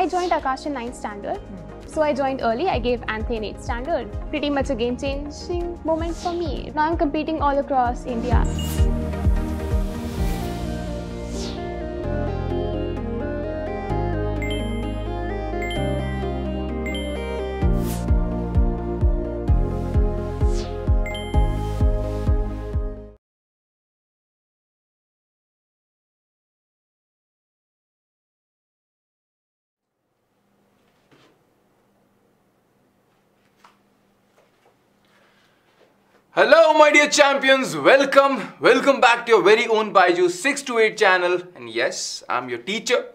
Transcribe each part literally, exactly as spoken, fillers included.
I joined Akash in ninth standard. So I joined early, I gave ANTHE in eighth standard. Pretty much a game-changing moment for me. Now I'm competing all across India. Hello my dear champions, welcome, welcome back to your very own Byju's six to eight channel, and yes, I'm your teacher,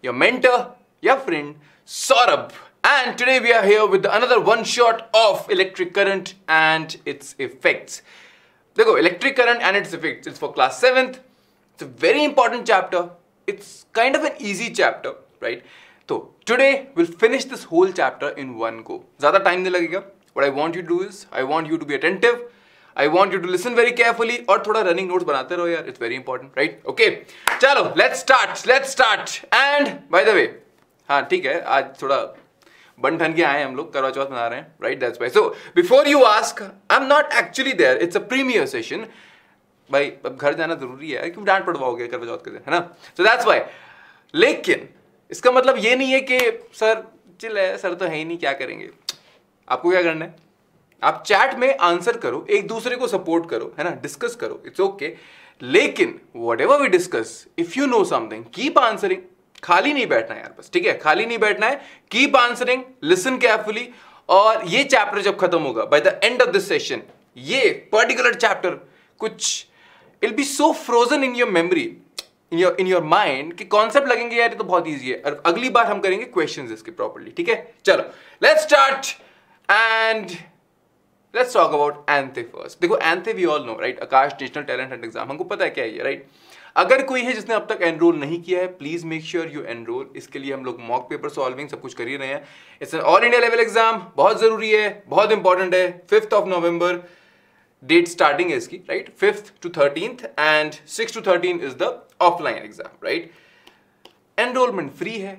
your mentor, your friend Saurabh, and today we are here with another one shot of electric current and its effects. Look, electric current and its effects, it's for class seventh, it's a very important chapter, it's kind of an easy chapter, right? So today we'll finish this whole chapter in one go. Zyada time nahi lagega. What I want you to do is, I want you to be attentive. I want you to listen very carefully और थोड़ा running notes बनाते रहो यार, it's very important, right? Okay, चलो, let's start, let's start. And by the way, हाँ ठीक है, आज थोड़ा बन ठन के आए हम लोग, करवा चौथ मना रहे हैं, right? That's why. So before you ask, I'm not actually there. It's a premiere session. भाई अब घर जाना जरूरी है, क्यों डांट पड़वाओगे करवा चौथ के दिन, है ना? So that's why. लेकिन इसका मतलब ये नहीं है कि सर चिल है, सर तो है ही नहीं, क्या करेंगे? आपको क्या करना है? आप चैट में आंसर करो, एक दूसरे को सपोर्ट करो, है ना, डिस्कस करो, इट्स ओके. लेकिन whatever we discuss, if you know something, keep answering. खाली नहीं बैठना है यार, बस ठीक है, खाली नहीं बैठना है, कीप आंसरिंग, लिसन केयरफुली. और ये चैप्टर जब खत्म होगा, by the end of this session, ये पर्टिकुलर चैप्टर कुछ it be so frozen in your memory, in your in your mind, कि कॉन्सेप्ट लगेंगे यार ये तो बहुत ईजी है. और अगली बार हम करेंगे क्वेश्चन इसके प्रॉपरली, ठीक है? चलो let's start and Let's talk about ANTHE first. देखो ANTHE we all know, right? Aakash national talent hunt exam, हमको पता है क्या है ये, right? अगर कोई है जिसने अब तक एनरोल नहीं किया है, please make sure you enrol. इसके लिए हम लोग मॉक पेपर सॉल्विंग सब कुछ कर ही रहे हैं. It's an all India level exam, बहुत जरूरी है, बहुत इंपॉर्टेंट है. Fifth of November date starting है इसकी, right? Fifth to thirteenth and six to thirteen is the offline exam, right? Enrolment free है,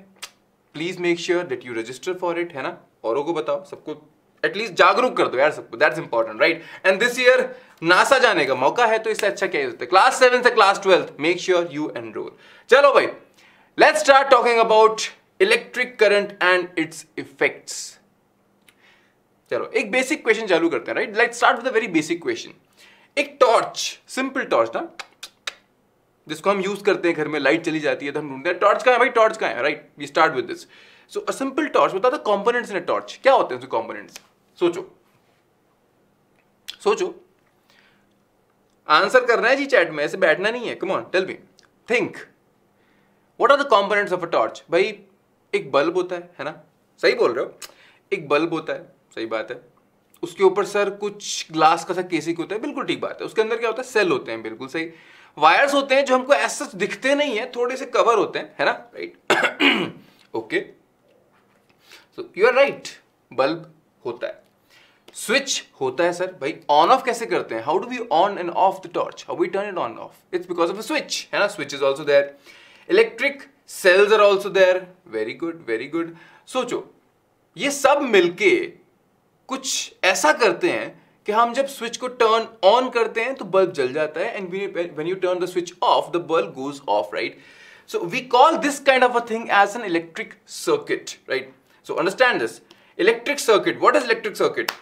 please make sure that you register for it, है ना? औरों को बताओ, सबको एटलीस्ट जागरूक कर दो यार सबको, that's important, right? And this year NASA जाने का मौका है, तो इससे अच्छा क्या होता है? क्लास सेवन से class twelfth, make sure you enrol. चलो भाई, let's start talking about electric current and its effects. चलो एक बेसिक क्वेश्चन चालू करते हैं, right? Let's start with a very basic question. एक टॉर्च, सिंपल टॉर्च ना, जिसको हम यूज करते हैं घर में, लाइट चली जाती है तो हम ढूंढते हैं टॉर्च कहाँ है भाई, टॉर्च कहाँ है, right? We start with this. So a simple torch, बता दो कॉम्पोनेंट्स इन अ टॉर्च क्या होते हैं उसके कॉम्पोनेंट्स. सोचो सोचो, आंसर करना है जी चैट में, ऐसे बैठना नहीं है. Come on, tell me, think, what are the components of a torch. भाई एक बल्ब होता है, है ना? सही बोल रहे हो, एक बल्ब होता है, सही बात है. उसके ऊपर सर कुछ ग्लास का सा केसिंग होता है, बिल्कुल ठीक बात है. उसके अंदर क्या होता है? सेल होते हैं, बिल्कुल सही. वायर्स होते हैं जो हमको ऐसा दिखते नहीं है, थोड़े से कवर होते हैं, है ना, right? Okay, so you are right, bulb होता है. स्विच होता है सर, भाई ऑन ऑफ कैसे करते हैं? How do we on and off the torch, how we turn it on off? It's because of a switch, है ना? Switch is also there. Electric cells are also there. Very good, very good. सोचो ये सब मिलके कुछ ऐसा करते हैं कि हम जब स्विच को टर्न ऑन करते हैं तो बल्ब जल जाता है, and when you turn the switch off the bulb goes off, right? So we call this kind of a thing as an electric circuit, right? So understand this, electric circuit. What is electric circuit?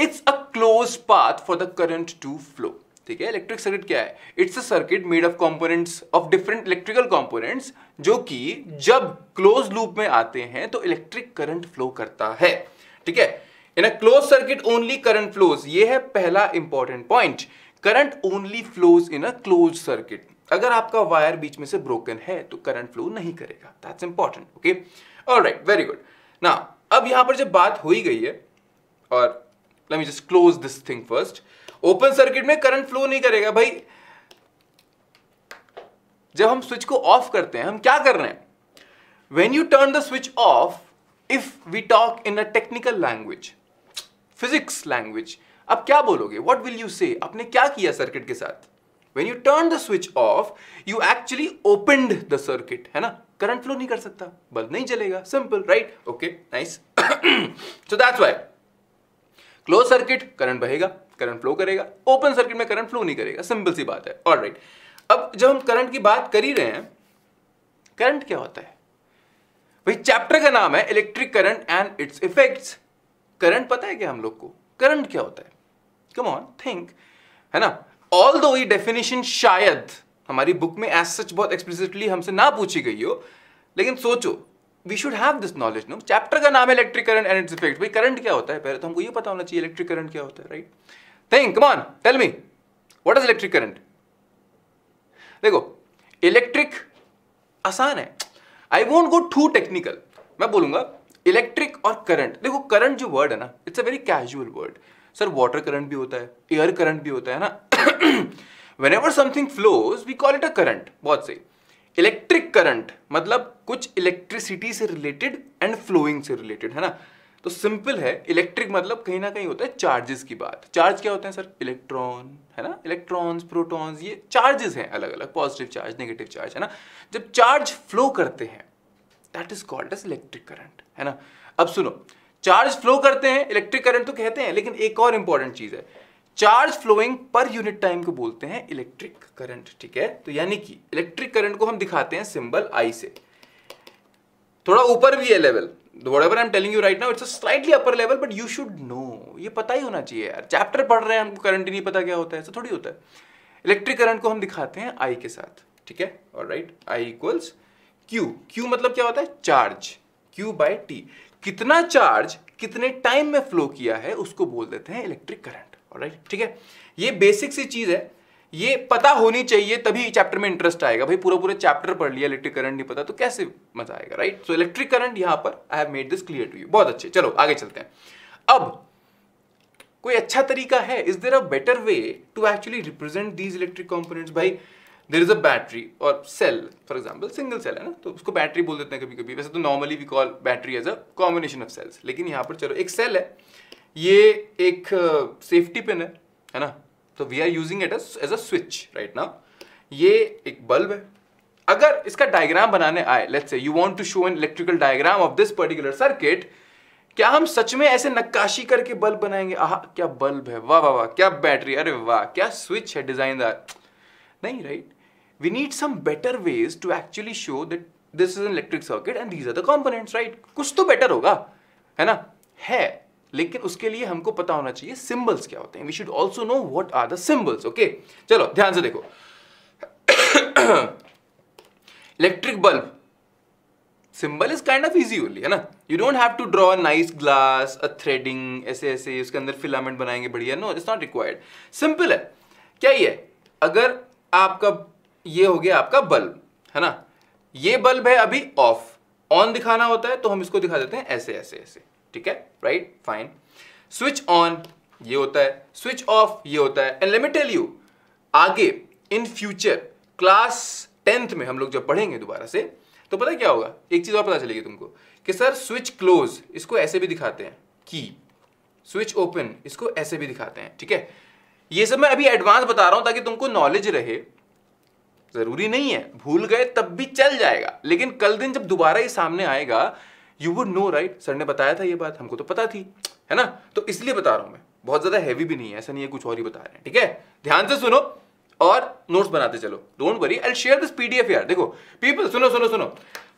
It's a close path for the current to flow, ठीक है? Electric circuit क्या है? It's a circuit made of components, of different electrical components, जो कि जब close loop में आते हैं तो इलेक्ट्रिक करंट फ्लो करता है, ठीक है? In a close circuit only current flows. ये है पहला important point, current only flows in a close circuit. अगर आपका वायर बीच में से ब्रोकन है तो करंट फ्लो नहीं करेगा, that's important. Okay, alright, very good. Now अब यहां पर जब बात हो ही गई है, और let me just close this thing first. Open circuit में करंट फ्लो नहीं करेगा. भाई जब हम स्विच को ऑफ करते हैं, हम क्या कर रहे हैं? When you turn the switch off, if we talk in a technical language, physics language, अब क्या बोलोगे? व्हाट विल यू से? आपने क्या किया सर्किट के साथ? When you turn the switch off, you actually opened the circuit, है ना? Current flow नहीं कर सकता, बल्ब नहीं जलेगा, simple, right? Okay, nice. So that's why closed circuit current बहेगा, current flow करेगा, open circuit में current flow नहीं करेगा, simple सी बात है, all right. अब जब हम current की बात कर ही रहे हैं, current क्या होता है? वही चैप्टर का नाम है electric current and its effects. Current पता है क्या हम लोग को? करंट क्या होता है? कम ऑन, थिंक, है ना? Although ये definition शायद हमारी बुक में as such बहुत explicitly हमसे ना पूछी गई हो, लेकिन सोचो, we should have this knowledge, no? Chapter का नाम है electric current and its effects. भाई करंट क्या होता है? पहले तो हमको ये पता होना चाहिए electric current क्या होता है, right? Think, come on, tell me, what is electric current? देखो, electric आसान है. I won't go too technical. मैं बोलूँगा electric और current. देखो current जो word है ना, it's a very casual word. Sir water current भी होता है, एयर करंट भी होता है ना. Whenever something flows, we call it a current. बहुत सही. इलेक्ट्रिक करंट मतलब कुछ इलेक्ट्रिसिटी से रिलेटेड एंड फ्लोइंग से रिलेटेड, है ना. तो सिंपल है, इलेक्ट्रिक मतलब कहीं ना कहीं होता है चार्जेस की बात. चार्ज क्या होते हैं सर? इलेक्ट्रॉन, है ना, इलेक्ट्रॉन्स, प्रोटॉन्स, ये चार्जेस हैं अलग अलग, पॉजिटिव चार्ज, नेगेटिव चार्ज, है ना. जब चार्ज फ्लो करते हैं that is called as electric current, है ना. अब सुनो, चार्ज फ्लो करते हैं इलेक्ट्रिक करंट तो कहते हैं, लेकिन एक और इंपॉर्टेंट चीज है, चार्ज फ्लोइंग पर यूनिट टाइम को बोलते हैं इलेक्ट्रिक करंट, ठीक है. तो यानी कि इलेक्ट्रिक करंट को हम दिखाते हैं सिंबल आई से. थोड़ा ऊपर भी है level, whatever I am telling you right now it's a slightly upper level, but you should know, ये पता ही होना चाहिए यार. चैप्टर पढ़ रहे हैं, हमको करंट ही नहीं पता क्या होता है, ऐसा थोड़ी होता है. इलेक्ट्रिक करंट को हम दिखाते हैं आई के साथ, ठीक है, alright. I equals Q. Q मतलब क्या होता है? Charge, Q by T. कितना चार्ज कितने टाइम में फ्लो किया है उसको बोल देते हैं इलेक्ट्रिक करंट, ऑलराइट, ठीक है. ये बेसिक सी चीज है, ये पता होनी चाहिए, तभी चैप्टर में इंटरेस्ट आएगा. भाई पूरा पूरा चैप्टर पढ़ लिया, इलेक्ट्रिक करंट नहीं पता तो कैसे मजा आएगा, राइट. सो इलेक्ट्रिक करंट यहां पर I have made this clear to you. बहुत अच्छे, चलो आगे चलते हैं. अब कोई अच्छा तरीका है, is there a better way to actually represent these electric components? भाई देर इज अ बैटरी और cell, for example single cell है ना, तो उसको बैटरी बोल देते हैं कभी कभी. वैसे तो normally we call battery as a combination of cells, लेकिन यहाँ पर चलो एक सेल है, ये एक सेफ्टी पिन है, है ना, तो we are using it as a switch right now. ये एक बल्ब है. अगर इसका डायग्राम बनाने आए, let's say you want to show an electrical diagram of this particular circuit, क्या हम सच में ऐसे नक्काशी करके बल्ब बनाएंगे? आह क्या बल्ब है, वाह वाह वाह, क्या बैटरी, अरे वाह क्या स्विच है डिजाइनदार, नहीं, right. We need some better ways to actually show that this is an electric circuit and these are the components, right? कुछ तो better होगा, है ना, है. लेकिन उसके लिए हमको पता होना चाहिए symbols क्या होते हैं. We should also know what are the symbols, okay? चलो ध्यान से देखो. Electric bulb symbol is kind of easy only, है ना. You don't have to draw a nice glass, a threading, ऐसे ऐसे उसके अंदर filament बनाएंगे बढ़िया, no, it's not required. Simple है. क्या ये? अगर आपका ये हो गया आपका बल्ब, है ना, ये बल्ब है अभी ऑफ, ऑन दिखाना होता है तो हम इसको दिखा देते हैं ऐसे ऐसे ऐसे, ठीक है, राइट, फाइन. स्विच ऑन ये होता है, स्विच ऑफ ये होता है. And let me tell you, आगे इन फ्यूचर क्लास टेंथ में हम लोग जब पढ़ेंगे दोबारा से, तो पता क्या होगा, एक चीज और पता चलेगी तुमको कि सर स्विच क्लोज इसको ऐसे भी दिखाते हैं, की स्विच ओपन इसको ऐसे भी दिखाते हैं, ठीक है. ये सब मैं अभी एडवांस बता रहा हूं ताकि तुमको नॉलेज रहे. जरूरी नहीं है, भूल गए तब भी चल जाएगा, लेकिन कल दिन जब दोबारा ये सामने आएगा you would know, right. Sir ने बताया था ये बात, हमको तो पता थी, है ना, तो इसलिए बता रहा हूं मैं. बहुत ज्यादा हैवी भी नहीं है, ऐसा नहीं है कुछ और ही बता रहे हैं, ठीक है. ध्यान से सुनो और नोट्स बनाते चलो, don't worry, I will share this PDF यार. देखो पीपल, सुनो सुनो सुनो,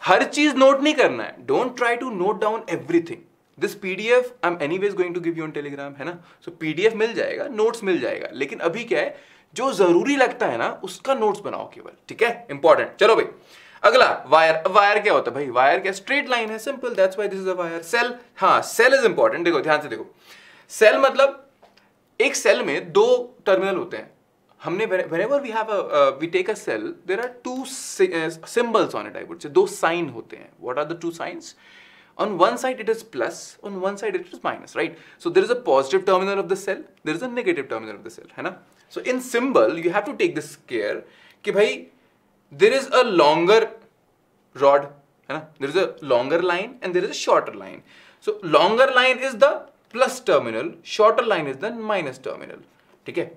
हर चीज नोट नहीं करना है, don't try to note down everything. This PDF I am anyways going to give you on Telegram, है ना, सो पीडीएफ मिल जाएगा, नोट्स मिल जाएगा, लेकिन अभी क्या है, जो जरूरी लगता है ना उसका नोट्स बनाओ केवल, ठीक है, इंपॉर्टेंट. चलो भाई अगला, वायर. वायर क्या होता है भाई? वायर क्या? स्ट्रेट लाइन है, simple, that's why this is a wire. Cell, हाँ सेल इज इंपॉर्टेंट. देखो ध्यान से देखो, सेल मतलब एक सेल में दो टर्मिनल होते हैं. हमने whenever we have a we take a cell there are two symbols on it, I would say दो साइन होते हैं. What are the two signs? On one side it is plus, on one side it is minus, right? So there is a positive terminal of the cell, there is a negative terminal of the cell, है ना? So in symbol you have to take this care कि भाई there is a longer rod, है ना? There is a longer line and there is a shorter line. So longer line is the plus terminal, shorter line is the minus terminal, ठीक है?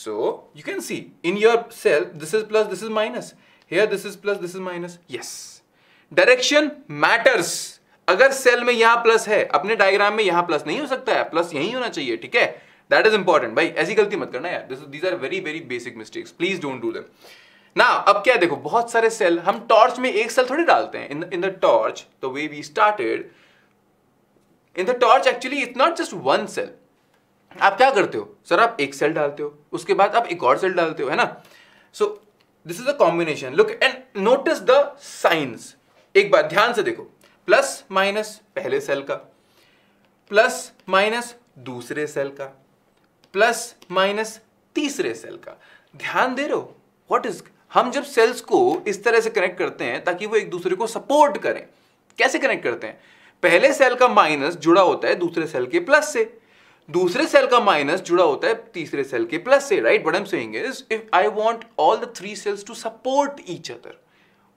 So you can see in your cell, this is plus, this is minus. Here this is plus, this is minus. Yes. Direction matters. अगर cell में यहाँ plus है, अपने diagram में यहाँ plus नहीं हो सकता है, प्लस यही होना चाहिए, ठीक है? That is important, भाई ऐसी गलती मत करना यार. These are very very basic mistakes. Please don't do them. Now अब क्या देखो, बहुत सारे सेल हम टॉर्च में एक सेल थोड़ी डालते हैं. In the, in the torch, the way we started, in the torch actually it's not just one cell. आप क्या करते हो सर, आप एक सेल डालते हो, उसके बाद आप एक और सेल डालते हो, है ना. So this is a combination. Look and notice the signs. एक बार ध्यान से देखो, प्लस माइनस पहले सेल का, प्लस माइनस दूसरे सेल का, प्लस माइनस तीसरे सेल का. ध्यान दे रहे हो व्हाट इज. हम जब सेल्स को इस तरह से कनेक्ट करते हैं ताकि वो एक दूसरे को सपोर्ट करें, कैसे कनेक्ट करते हैं? पहले सेल का माइनस जुड़ा होता है दूसरे सेल के प्लस से, दूसरे सेल का माइनस जुड़ा होता है तीसरे सेल के प्लस से, right. What I am saying is if I want all the three cells to support each other,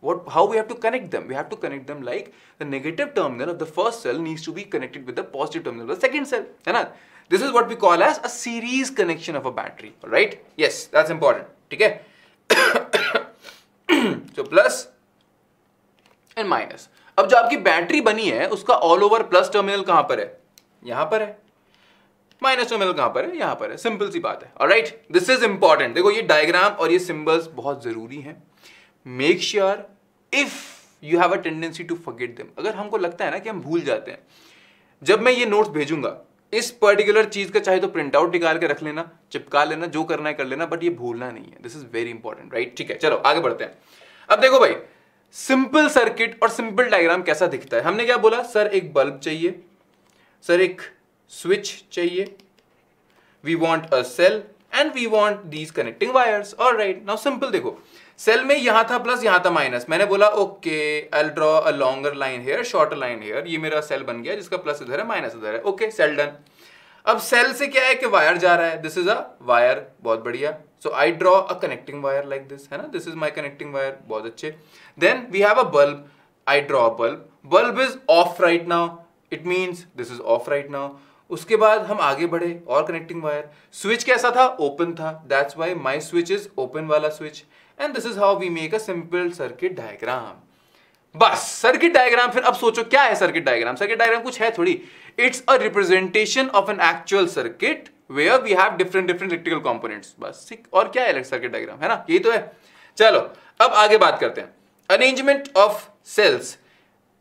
what how we have to connect them? We have to connect them like the negative terminal of the first cell needs to be connected with the positive terminal of the second cell, है ना. This is what we call as a series connection of a battery, right? Yes, that's important, ठीक है. So plus and minus. अब जो आपकी battery बनी है उसका ऑल ओवर प्लस टर्मिनल कहां पर है? यहां पर है. माइनस टर्मिनल कहां पर है? यहां पर है. सिंपल सी बात है. Alright, this is important. देखो ये डायग्राम और ये सिंबल्स बहुत जरूरी हैं. Make sure if you have a tendency to forget them. अगर हमको लगता है ना कि हम भूल जाते हैं, जब मैं ये नोट्स भेजूंगा इस पर्टिकुलर चीज का चाहे तो प्रिंट आउट निकाल के रख लेना, चिपका लेना, जो करना है कर लेना, बट ये भूलना नहीं है. This is very important, right. ठीक है, चलो आगे बढ़ते हैं. अब देखो भाई, सिंपल सर्किट और सिंपल डायग्राम कैसा दिखता है. हमने क्या बोला सर, एक बल्ब चाहिए, सर एक स्विच चाहिए, we want a cell and we want these connecting wires. All right, now simple देखो, सेल में यहां था प्लस यहां था माइनस. मैंने बोला okay I will draw a longer line here, shorter line here. ये मेरा सेल बन गया जिसका प्लस इधर है माइनस इधर है. Okay, cell done. अब सेल से क्या है कि वायर जा रहा है, दिस इज अ वायर, बहुत बढ़िया. So I draw a connecting wire like this, है ना. This is my connecting wire, बहुत अच्छे. Then we have a bulb, I draw a bulb. Bulb is off right now, it means this is off right now. उसके बाद हम आगे बढ़े और कनेक्टिंग वायर. स्विच कैसा था? ओपन था, that's why my switch is open वाला switch. And this is how we make a simple circuit diagram. बस सर्किट डायग्राम. फिर अब सोचो क्या है सर्किट डायग्राम. सर्किट डायग्राम कुछ है थोड़ी, it's a representation of an actual circuit where we have different different electrical components. बस और क्या है सर्किट डायग्राम, है ना, यही तो है. चलो अब आगे बात करते हैं. Arrangement of cells.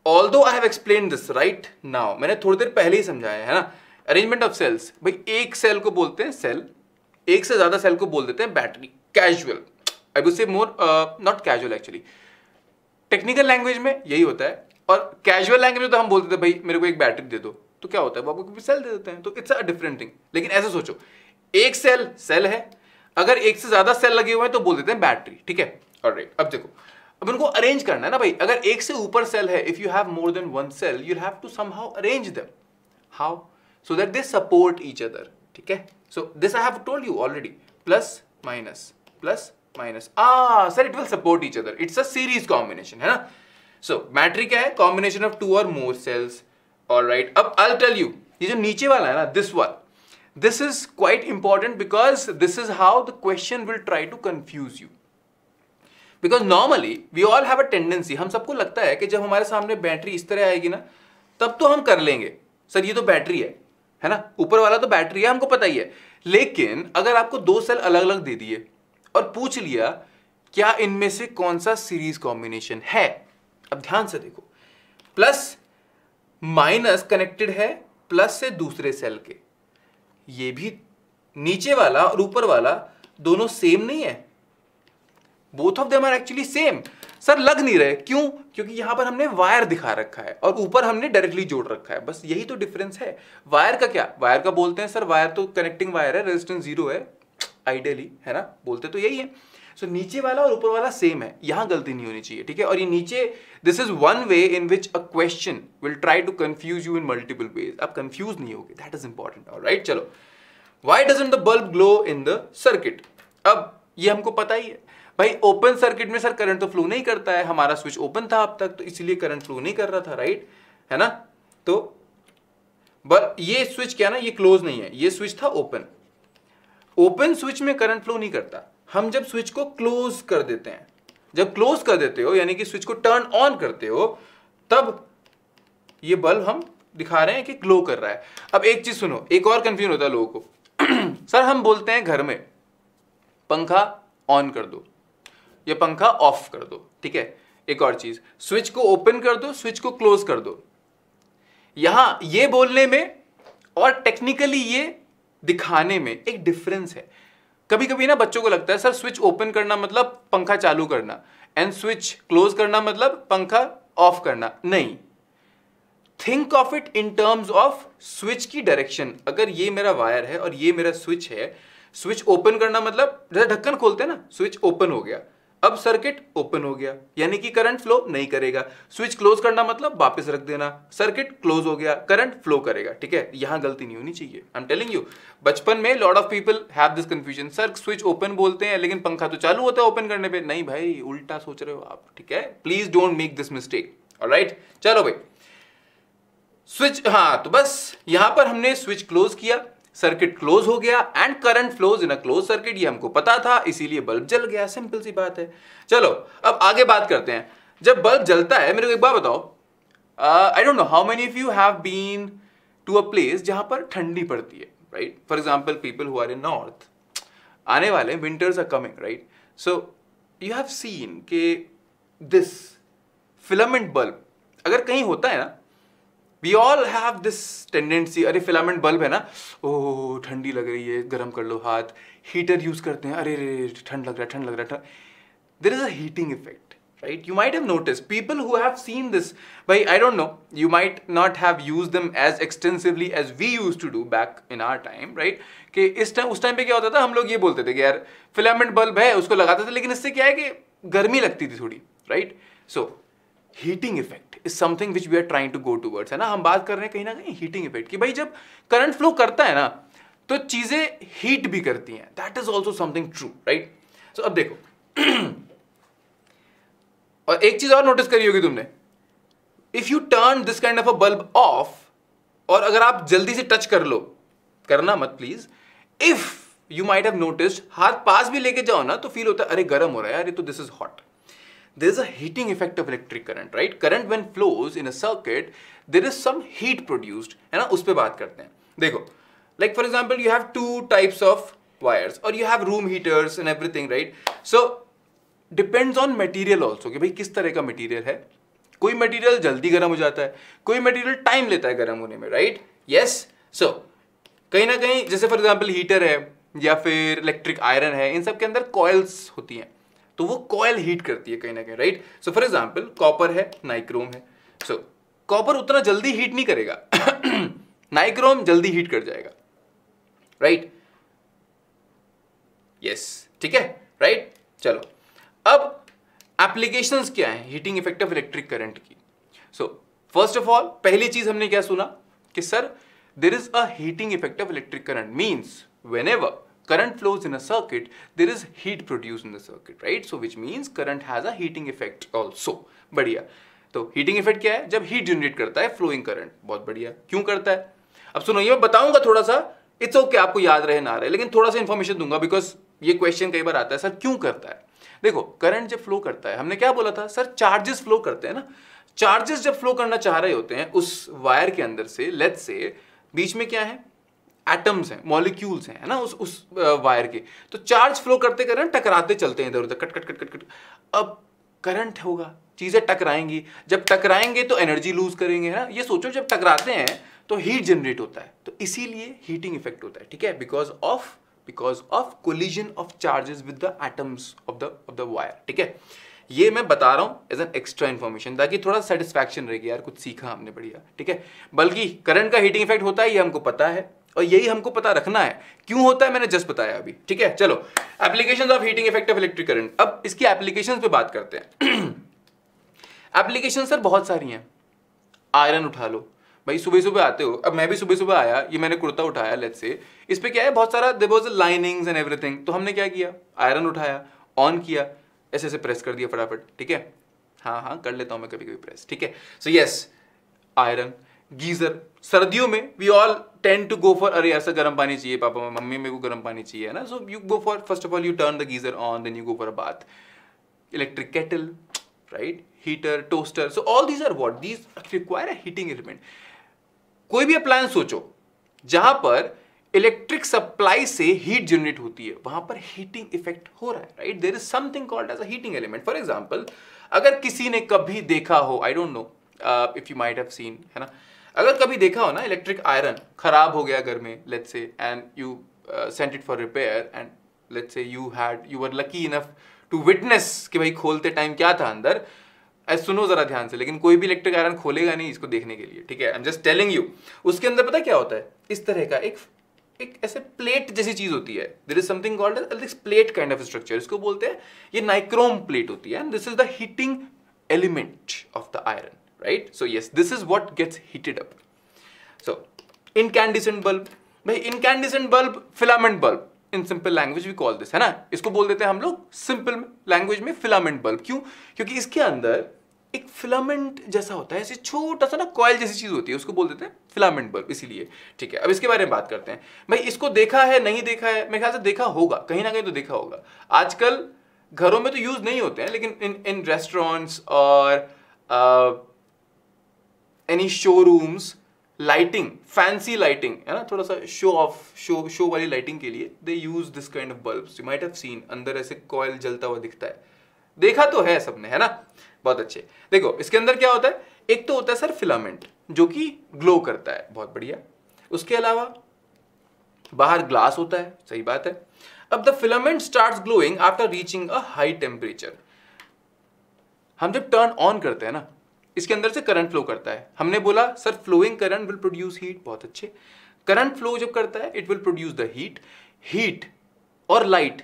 Although I have explain this right now, मैंने थोड़ी देर पहले ही समझाया है ना. अरेंजमेंट ऑफ सेल्स, भाई एक सेल को बोलते हैं सेल, एक से ज्यादा सेल को बोल देते हैं battery. Casual, I would say more not casual actually, technical language में यही होता है. और कैजुअल लैंग्वेज तो हम बोल देते हैं भाई मेरे को एक बैटरी दे दो, तो क्या होता है वो आपको सेल दे देते हैं. तो इट्स अ डिफरेंट थिंग. लेकिन ऐसे सोचो, एक सेल सेल है, अगर एक से ज्यादा सेल लगे हुए हैं तो बोल देते हैं बैटरी, ठीक है. ऑलराइट, अब देखो अब उनको अरेंज करना है ना भाई. अगर एक से ऊपर सेल है, if you have more than one cell, you have to somehow arrange them. How? So that they support each other, ठीक है. So this I have told you already. Plus minus, plus minus. Ah, sir, it will support each other. It's a series combination, है ना. So battery क्या है? Combination of two or more cells. All right. अब I'll tell you, ये जो नीचे वाला है ना, this one, this is quite important because this is how the question will try to confuse you. Because normally we all have a tendency. हम सबको लगता है कि जब हमारे सामने बैटरी इस तरह आएगी ना, तब तो हम कर लेंगे. सर ये तो बैटरी है, है ना, ऊपर वाला तो बैटरी है, हमको पता ही है. लेकिन अगर आपको दो सेल अलग अलग दे दिए और पूछ लिया क्या इनमें से कौन सा सीरीज कॉम्बिनेशन है, अब ध्यान से देखो, प्लस माइनस कनेक्टेड है प्लस से दूसरे सेल के. ये भी नीचे वाला और ऊपर वाला दोनों सेम नहीं है, both of them are actually same. Sir लग नहीं रहे, क्यों? क्योंकि यहां पर हमने वायर दिखा रखा है और ऊपर हमने डायरेक्टली जोड़ रखा है, बस यही तो डिफरेंस है. वायर का क्या, वायर का बोलते हैं सर वायर तो कनेक्टिंग वायर है, रेजिस्टेंस जीरो है आइडियली, है ना, बोलते तो यही है. सो so, नीचे वाला और ऊपर वाला सेम है, यहां गलती नहीं होनी चाहिए, ठीक है. और ये नीचे, this is one way in which a question will try to confuse you in multiple ways. आप कंफ्यूज नहीं होगे, दैट इज इंपॉर्टेंट. ऑलराइट, चलो, why doesn't the bulb glow in the circuit. अब ये हमको पता ही है भाई, ओपन सर्किट में सर करंट तो फ्लो नहीं करता है, हमारा स्विच ओपन था अब तक तो इसीलिए करंट फ्लो नहीं कर रहा था, राइट, है ना. तो बट ये स्विच क्या ना, ये क्लोज नहीं है, ये स्विच था ओपन. ओपन स्विच में करंट फ्लो नहीं करता, हम जब स्विच को क्लोज कर देते हैं, जब क्लोज कर देते हो यानी कि स्विच को टर्न ऑन करते हो, तब ये बल्ब हम दिखा रहे हैं कि ग्लो कर रहा है। अब एक चीज सुनो, एक और कंफ्यूज होता है लोगों को सर हम बोलते हैं घर में पंखा ऑन कर दो या पंखा ऑफ कर दो, ठीक है। एक और चीज, स्विच को ओपन कर दो, स्विच को क्लोज कर दो, यहां ये बोलने में और टेक्निकली ये दिखाने में एक डिफरेंस है। कभी कभी ना बच्चों को लगता है सर स्विच ओपन करना मतलब पंखा चालू करना एंड स्विच क्लोज करना मतलब पंखा ऑफ करना। नहीं, think of it in terms of switch की डायरेक्शन। अगर ये मेरा वायर है और ये मेरा स्विच है, स्विच ओपन करना मतलब जैसे ढक्कन खोलते हैं ना, स्विच ओपन हो गया, अब सर्किट ओपन हो गया यानी कि करंट फ्लो नहीं करेगा। स्विच क्लोज करना मतलब वापस रख देना, सर्किट क्लोज हो गया, करंट फ्लो करेगा, ठीक है। यहां गलती नहीं होनी चाहिए, आई एम टेलिंग यू। बचपन में lot of people have this confusion, sir switch open बोलते हैं लेकिन पंखा तो चालू होता है ओपन करने पे। नहीं भाई, उल्टा सोच रहे हो आप, ठीक है। Please don't make this mistake, alright. चलो भाई स्विच, हाँ तो बस यहां पर हमने स्विच क्लोज किया, सर्किट क्लोज हो गया and current flows in a close circuit. ये हमको पता था, इसीलिए बल्ब जल गया, सिंपल सी बात है। चलो अब आगे बात करते हैं। जब बल्ब जलता है, मेरे को एक बार बताओ, I don't know how many of you have been to a place जहां पर ठंडी पड़ती है, right. For example people who are in north, आने वाले winters are coming, right. So you have seen के दिस फिलामेंट बल्ब अगर कहीं होता है ना, We all have this tendency, अरे फिलामेंट बल्ब है ना, ओ ठंडी लग रही है, गर्म कर लो हाथ, हीटर यूज करते हैं, अरे रे ठंड लग रहा है, ठंड लग रहा है। There is a heating effect, right? You might have noticed people who have seen this. भाई I don't know, you might not have used them as extensively as we used to do back in our time, right? कि इस time उस time पे क्या होता था, हम लोग ये बोलते थे कि यार फिलामेंट बल्ब है, उसको लगाते थे, लेकिन इससे क्या है कि गर्मी लगती थी थोड़ी, right. So heating effect is something which we are trying to go towards, है ना। हम बात कर रहे हैं कहीं ना कहीं हीटिंग इफेक्ट की। भाई जब करंट फ्लो करता है ना तो चीजें हीट भी करती हैं, that is also something true, right. So अब देखो और एक चीज और नोटिस करी होगी तुमने, if you turn this kind of a bulb off, और अगर आप जल्दी से टच कर लो, करना मत please, if you might have noticed हाथ पास भी लेके जाओ ना तो फील होता है अरे गर्म हो रहा है, अरे तो this is hot. There is a heating effect of electric current, right? Current when flows in a circuit, there is some heat produced, है ना, उस पर बात करते हैं। देखो, like for example, you have two types of wires, और you have room heaters and everything, right? So depends on material also, कि भाई किस तरह का material है। कोई material जल्दी गर्म हो जाता है, कोई material time लेता है गर्म होने में, right? Yes, so कहीं ना कहीं जैसे for example heater है या फिर electric iron है, इन सब के अंदर coils होती हैं, तो वो कॉयल हीट करती है कहीं ना कहीं, right. So for example copper है, नाइक्रोम है। सो so, कॉपर उतना जल्दी हीट नहीं करेगा नाइक्रोम जल्दी हीट कर जाएगा, राइट। यस, ठीक है, राइट। चलो अब एप्लीकेशंस क्या है heating effect of electric current की। सो फर्स्ट ऑफ ऑल पहली चीज हमने क्या सुना कि sir there is a heating effect of electric current, means whenever current flows in a circuit there is heat produced in the circuit, right? So which means current has a heating effect also. बढ़िया, तो heating effect क्या है? जब heat generate करता है flowing current, बहुत बढ़िया। क्यों करता है अब सुनो, ये मैं बताऊंगा थोड़ा सा, इट्स ओके okay, आपको याद रहे ना रहे, लेकिन थोड़ा सा इंफॉर्मेशन दूंगा बिकॉज ये क्वेश्चन कई बार आता है सर क्यों करता है। देखो करंट जब फ्लो करता है, हमने क्या बोला था सर, चार्जेस फ्लो करते हैं ना, चार्जेस जब फ्लो करना चाह रहे होते हैं उस वायर के अंदर से, लेट्स से बीच में क्या है, एटम्स हैं, मॉलिक्यूल्स हैं, है ना, उस उस वायर के, तो चार्ज फ्लो करते करंट टकराते चलते हैं इधर उधर, cut cut cut cut cut. अब करंट होगा, चीजें टकराएंगी, जब टकराएंगे तो एनर्जी लूज करेंगे, है ना। ये सोचो जब टकराते हैं तो हीट जनरेट होता है, तो इसीलिए हीटिंग इफेक्ट होता है, ठीक है, because of because of collision of charges with the atoms of the of the wire, ठीक है। ये मैं बता रहा हूँ एज एन एक्स्ट्रा इन्फॉर्मेशन ताकि थोड़ा सेटिस्फैक्शन रहेगी, यार कुछ सीखा हमने, बढ़िया, ठीक है। बल्कि करंट का हीटिंग इफेक्ट होता है ये हमको पता है, और यही हमको पता रखना है, क्यों होता है मैंने जस्ट बताया अभी, ठीक है। चलो applications of heating effect of electric current, अब इसकी एप्लीकेशंस पे बात करते हैं। एप्लीकेशंस सर बहुत सारी हैं, आयरन उठा लो, भाई सुबह सुबह आते हो, अब मैं भी सुबह सुबह आया, ये मैंने कुर्ता उठाया, लेट्स से इस पे क्या है बहुत सारा, there was linings and everything, तो हमने क्या किया, आयरन उठाया, ऑन किया, ऐसे ऐसे प्रेस कर दिया फटाफट, ठीक है, हाँ हाँ कर लेता हूँ मैं कभी कभी प्रेस, ठीक है। सो यस आयरन, गीजर, सर्दियों में we all tend to go for, अरे यार सर गर्म पानी चाहिए पापा, मम्मी मेरे को गर्म पानी चाहिए, है ना. So you go for, first of all you turn the geyser on, then you go for a bath, electric kettle, right, heater, toaster. So all these are what? These require a heating element. कोई भी appliance सोचो जहां पर electric supply से heat generate होती है, वहां पर heating effect हो रहा है, right? There is something called as a heating element. For example, अगर किसी ने कभी देखा हो, I don't know, uh, if you might have seen, है ना, अगर कभी देखा हो ना electric iron खराब हो गया घर में, let's say, and you uh, sent it for repair, and let's say you had, you were lucky enough to witness कि भाई खोलते टाइम क्या था अंदर. सुनो जरा ध्यान से, लेकिन कोई भी इलेक्ट्रिक आयरन खोलेगा नहीं इसको देखने के लिए, ठीक है. I am just telling you. उसके अंदर पता क्या होता है, इस तरह का एक एक ऐसे प्लेट जैसी चीज होती है. There is something called as plate kind of structure, इसको बोलते हैं, ये नाइक्रोम प्लेट होती है, and this is the heating element of the iron, right. So yes, this is what gets heated up. So incandescent bulb, भाई incandescent bulb, filament bulb, in simple language we call this, है ना. इसको बोल देते हैं हम लोग simple language में फिलामेंट बल्ब. क्यों? क्योंकि इसके अंदर एक फिलामेंट जैसा होता है, ऐसे छोटा सा ना कॉइल जैसी चीज होती है, उसको बोल देते हैं फिलामेंट बल्ब, इसीलिए, ठीक है. अब इसके बारे में बात करते हैं. भाई इसको देखा है, नहीं देखा है? मेरे ख्याल से देखा होगा, कहीं ना कहीं तो देखा होगा. आजकल घरों में तो यूज नहीं होते हैं, लेकिन इन इन रेस्टोरेंट्स और any showrooms, lighting, fancy lighting, है ना, थोड़ा सा शो ऑफ, शो शो वाली लाइटिंग के लिए they use this kind of bulbs. You might have seen, अंदर ऐसे कॉयल जलता हुआ दिखता है, देखा तो है सबने, है ना. बहुत अच्छे. देखो इसके अंदर क्या होता है, एक तो होता है सर फिलामेंट जो कि ग्लो करता है, बहुत बढ़िया. उसके अलावा बाहर ग्लास होता है, सही बात है. अब the filament starts glowing after reaching a high temperature. हम जब टर्न ऑन करते हैं ना, इसके अंदर से करंट फ्लो करता है. हमने बोला sir flowing current will produce heat, बहुत अच्छे. करंट फ्लो जब करता है it will produce the heat. Heat और लाइट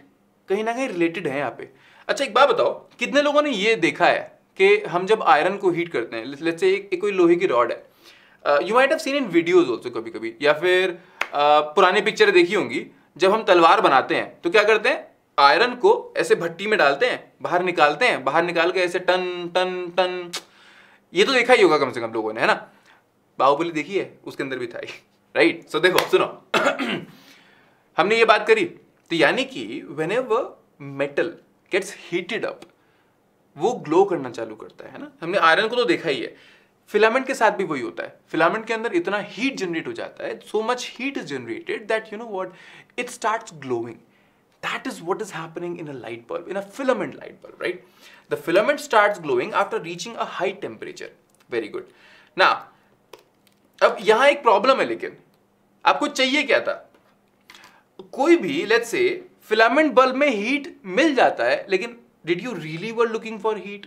कहीं ना कहीं रिलेटेड है यहाँ पे. अच्छा एक बात बताओ, कितने लोगों ने ये देखा है कि हम जब आयरन को हीट करते हैं, लेट्स से एक, एक कोई लोहे की रॉड है, you might have seen in videos also कभी कभी, या फिर uh, पुरानी पिक्चरें देखी होंगी. जब हम तलवार बनाते हैं तो क्या करते हैं, आयरन को ऐसे भट्टी में डालते हैं, बाहर निकालते हैं, बाहर निकाल के ऐसे टन टन टन, ये तो देखा ही होगा कम से कम लोगों ने, है ना. बाहुबली देखी है, उसके अंदर भी था, राइट. सो देखो सुनो हमने ये बात करी, तो यानी कि whenever metal gets heated up वो ग्लो करना चालू करता है, है ना. हमने आयरन को तो देखा ही है, फिलामेंट के साथ भी वही होता है. फिलामेंट के अंदर इतना हीट जनरेट हो जाता है, so much heat is generated that you know what, it starts glowing. That is what is happening in a light bulb, in a filament light bulb, right? The filament starts glowing after reaching a high temperature. Very good. Now, अब यहाँ एक problem है, लेकिन आपको चाहिए क्या था? कोई भी let's say filament bulb में heat मिल जाता है, लेकिन did you really were looking for heat?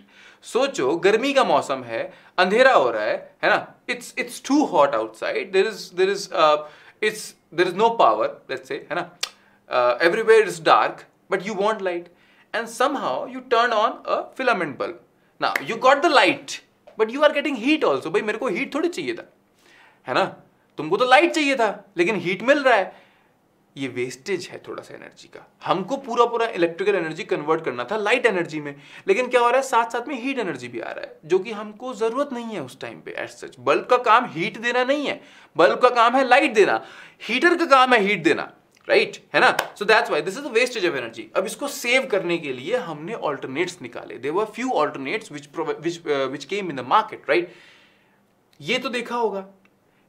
सोचो गर्मी का मौसम है, अंधेरा हो रहा है, है ना? It's it's too hot outside. There is there is uh, it's there is no power. Let's say, है ना? Uh, everywhere is dark, but you want light, and somehow you turn on a filament bulb. Now you got the light, but you are getting heat also. भाई मेरे को heat थोड़ी चाहिए था, है ना. तुमको तो light चाहिए था, लेकिन heat मिल रहा है. ये वेस्टेज है थोड़ा सा एनर्जी का. हमको पूरा पूरा इलेक्ट्रिकल एनर्जी कन्वर्ट करना था लाइट एनर्जी में, लेकिन क्या हो रहा है, साथ साथ में हीट एनर्जी भी आ रहा है जो कि हमको जरूरत नहीं है उस टाइम पे. एज सच बल्ब का काम हीट देना नहीं है, बल्ब का काम है लाइट देना, हीटर का काम है हीट देना, राइट, है ना. So that's why this is the wastage of energy. अब इसको सेव करने के लिए हमने ऑल्टरनेट्स निकाले. There were few alternates which which came in the market, right. ये तो देखा होगा,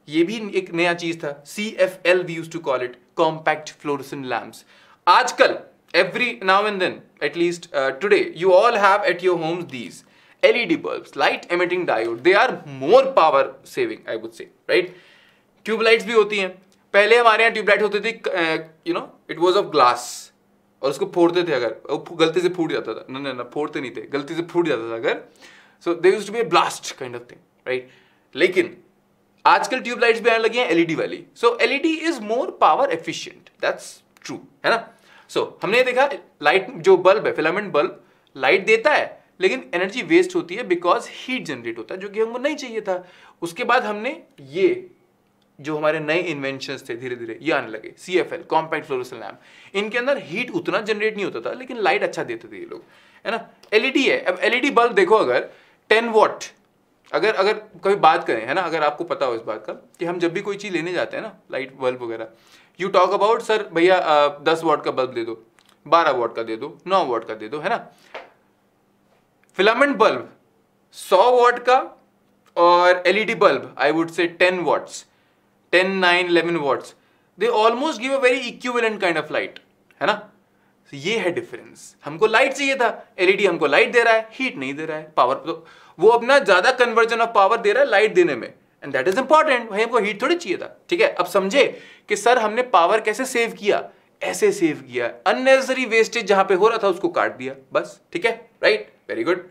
ये भी एक नया चीज था, C F L we used to call it, compact fluorescent lamps. आजकल every now and then, at least today, you all have at your homes these LED bulbs, light emitting diode. They are more power saving, I would say, right. Tube lights भी होती हैं. पहले हमारे यहाँ tube light होती थी, you know, it was of glass, और उसको फोड़ते थे, अगर वो गलती से फूट जाता था, ना ना ना फोड़ते नहीं थे, गलती से फूट जाता था अगर, so there used to be a blast kind of thing, right. लेकिन आजकल ट्यूबलाइट्स भी आने लगी हैं एलईडी वाली. So LED is more power efficient, that's true, है ना. सो so, हमने देखा लाइट जो बल्ब है, फिलामेंट बल्ब लाइट देता है, लेकिन एनर्जी वेस्ट होती है बिकॉज हीट जनरेट होता है जो कि हमको नहीं चाहिए था. उसके बाद हमने ये जो हमारे नए इन्वेंशन थे, धीरे धीरे ये आने लगे, C F L, compact fluorescent lamp. इनके अंदर हीट उतना जनरेट नहीं होता था, लेकिन लाइट अच्छा देते थे ये लोग, है ना. एलईडी है, अब एलईडी बल्ब देखो, अगर टेन वॉट अगर अगर कभी बात करें, है ना, अगर आपको पता हो इस बात का कि हम जब भी कोई चीज़ लेने जाते हैं ना, लाइट बल्ब वगैरह, यू टॉक अबाउट सर भैया दस वॉट का बल्ब दे दो, बारह वॉट का दे दो, नौ वॉट का दे दो, है ना। फिलामेंट बल्ब सौ वॉट का और LED bulb I would say ten watts, ten nine eleven watts, they almost give a very equivalent kind of light, है ना। so, ये है डिफरेंस। हमको लाइट चाहिए था, एलईडी हमको लाइट दे रहा है, हीट नहीं दे रहा है, पावर तो वो अपना ज्यादा कन्वर्जन ऑफ पावर दे रहा है लाइट देने में, एंड दैट इज इंपॉर्टेंट। भाई हमको हीट थोड़ी चाहिए था। ठीक है, अब समझे कि सर हमने पावर कैसे सेव किया, ऐसे सेव किया, अननेसेसरी वेस्टेज जहां पे हो रहा था उसको काट दिया, बस। ठीक है, right, very good.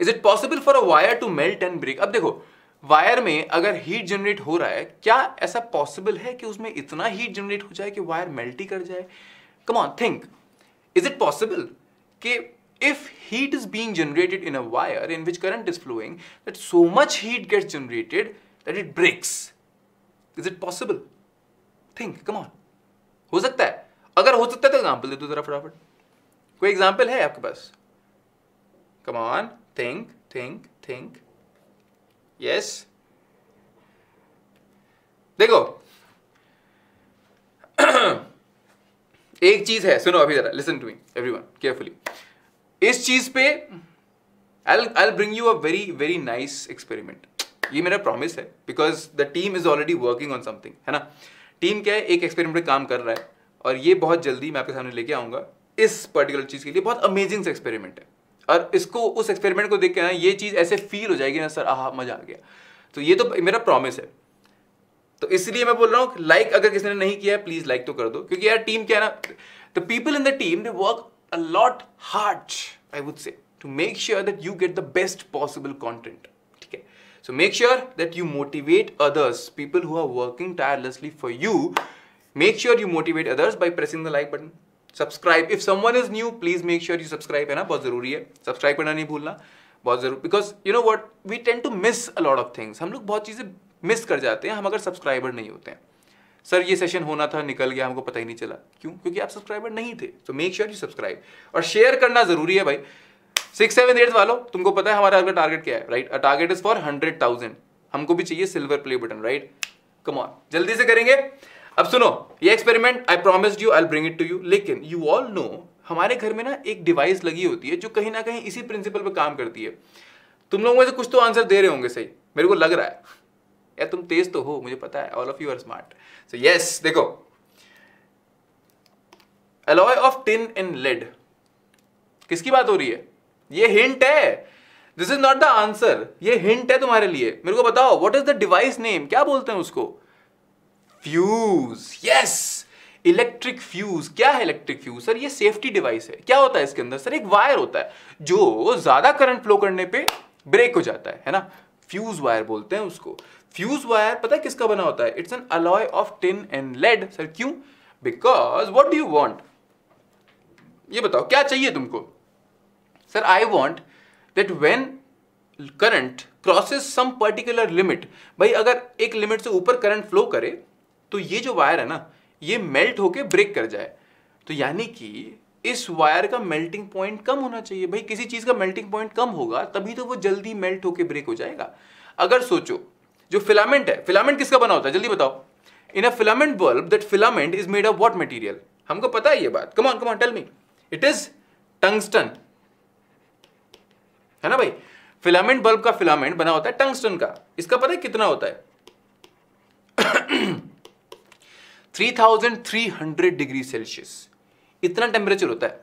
Is it possible for a wire to melt and break? अब देखो, वायर में अगर हीट जनरेट हो रहा है, क्या ऐसा पॉसिबल है कि उसमें इतना हीट जनरेट हो जाए कि वायर मेल्ट ही कर जाए? Come on, think, is it possible कि if heat is being generated in a wire in which current is flowing, that so much heat gets generated that it breaks? Is it possible? Think, come on, हो सकता है? अगर हो सकता है तो example दे दो जरा फटाफट। कोई एग्जाम्पल है आपके पास? Come on, think think think. Yes, देखो एक चीज है, सुनो अभी जरा, listen to me everyone carefully. इस चीज पे I I bring you a very very nice experiment, ये मेरा प्रॉमिस है, because the team is already working on something, है ना। टीम क्या है, एक एक्सपेरिमेंट पे काम कर रहा है, और ये बहुत जल्दी मैं आपके सामने लेके आऊंगा इस पर्टिकुलर चीज के लिए। बहुत अमेजिंग सा एक्सपेरिमेंट है, और इसको, उस एक्सपेरिमेंट को देख के ना ये चीज़ ऐसे फील हो जाएगी ना, सर आहा मजा आ गया। तो ये तो मेरा प्रॉमिस है, तो इसलिए मैं बोल रहा हूँ, लाइक अगर किसी ने नहीं किया है प्लीज लाइक तो कर दो, क्योंकि यार टीम क्या है ना, the people in the team they work a lot hard I would say to make sure that you get the best possible content. ठीक है, so make sure that you motivate others, people who are working tirelessly for you, make sure you motivate others by pressing the like button. Subscribe, if someone is new please make sure you subscribe, है ना, बहुत जरूरी है, subscribe करना नहीं भूलना, बहुत जरूरी, because you know what, we tend to miss a lot of things. हम लोग बहुत चीज़ें मिस कर जाते हैं हम अगर सब्सक्राइबर नहीं होते हैं। सर ये सेशन होना था, निकल गया, हमको पता ही नहीं चला, क्यों? क्योंकि आप सब्सक्राइबर नहीं थे। So make sure you subscribe, और शेयर करना जरूरी है भाई। सिक्स सेवन एट वालों, तुमको पता है हमारा अगला टारगेट क्या है, right? A target is for hundred thousand. हमको भी चाहिए silver play button, right? Come on, जल्दी से करेंगे। अब सुनो, ये experiment I promised you I will bring it to you, लेकिन यू ऑल नो हमारे घर में ना एक डिवाइस लगी होती है जो कहीं ना कहीं इसी प्रिंसिपल पे काम करती है। तुम लोगों में से कुछ तो आंसर दे रहे होंगे सही, मेरे को लग रहा है, यार तुम तेज तो हो, मुझे पता है, all of you are smart. So yes, देखो, alloy of tin and lead, किसकी बात हो रही है? ये हिंट है, this is not the answer, ये हिंट है तुम्हारे लिए। मेरे को बताओ, what is the device name, क्या बोलते हैं उसको? फ्यूज। Yes, electric fuse. क्या है इलेक्ट्रिक फ्यूज? सर ये सेफ्टी डिवाइस है। क्या होता है इसके अंदर? सर एक वायर होता है जो ज्यादा करंट फ्लो करने पे ब्रेक हो जाता है, है ना, फ्यूज वायर बोलते हैं उसको। फ्यूज वायर पता है किसका बना होता है? It's an alloy of tin and lead. Sir क्यों? Because what do you want, ये बताओ क्या चाहिए तुमको? Sir I want that when current crosses some particular limit, भाई अगर एक लिमिट से ऊपर करंट फ्लो करे तो ये जो वायर है ना, ये मेल्ट होके ब्रेक कर जाए। तो यानी कि इस वायर का मेल्टिंग पॉइंट कम होना चाहिए। भाई किसी चीज का मेल्टिंग पॉइंट कम होगा तभी तो वो जल्दी मेल्ट होके ब्रेक हो जाएगा। अगर सोचो जो फिलामेंट है, फिलामेंट किसका बना होता है, जल्दी बताओ। In a filament bulb, that filament is made of what material? हमको पता है ये बात, come on come on tell me. It is tungsten, है ना भाई। फिलामेंट बल्ब का फिलामेंट बना होता है टंगस्टन का। इसका पता है कितना होता है? Three thousand three hundred degree Celsius, इतना टेम्परेचर होता है।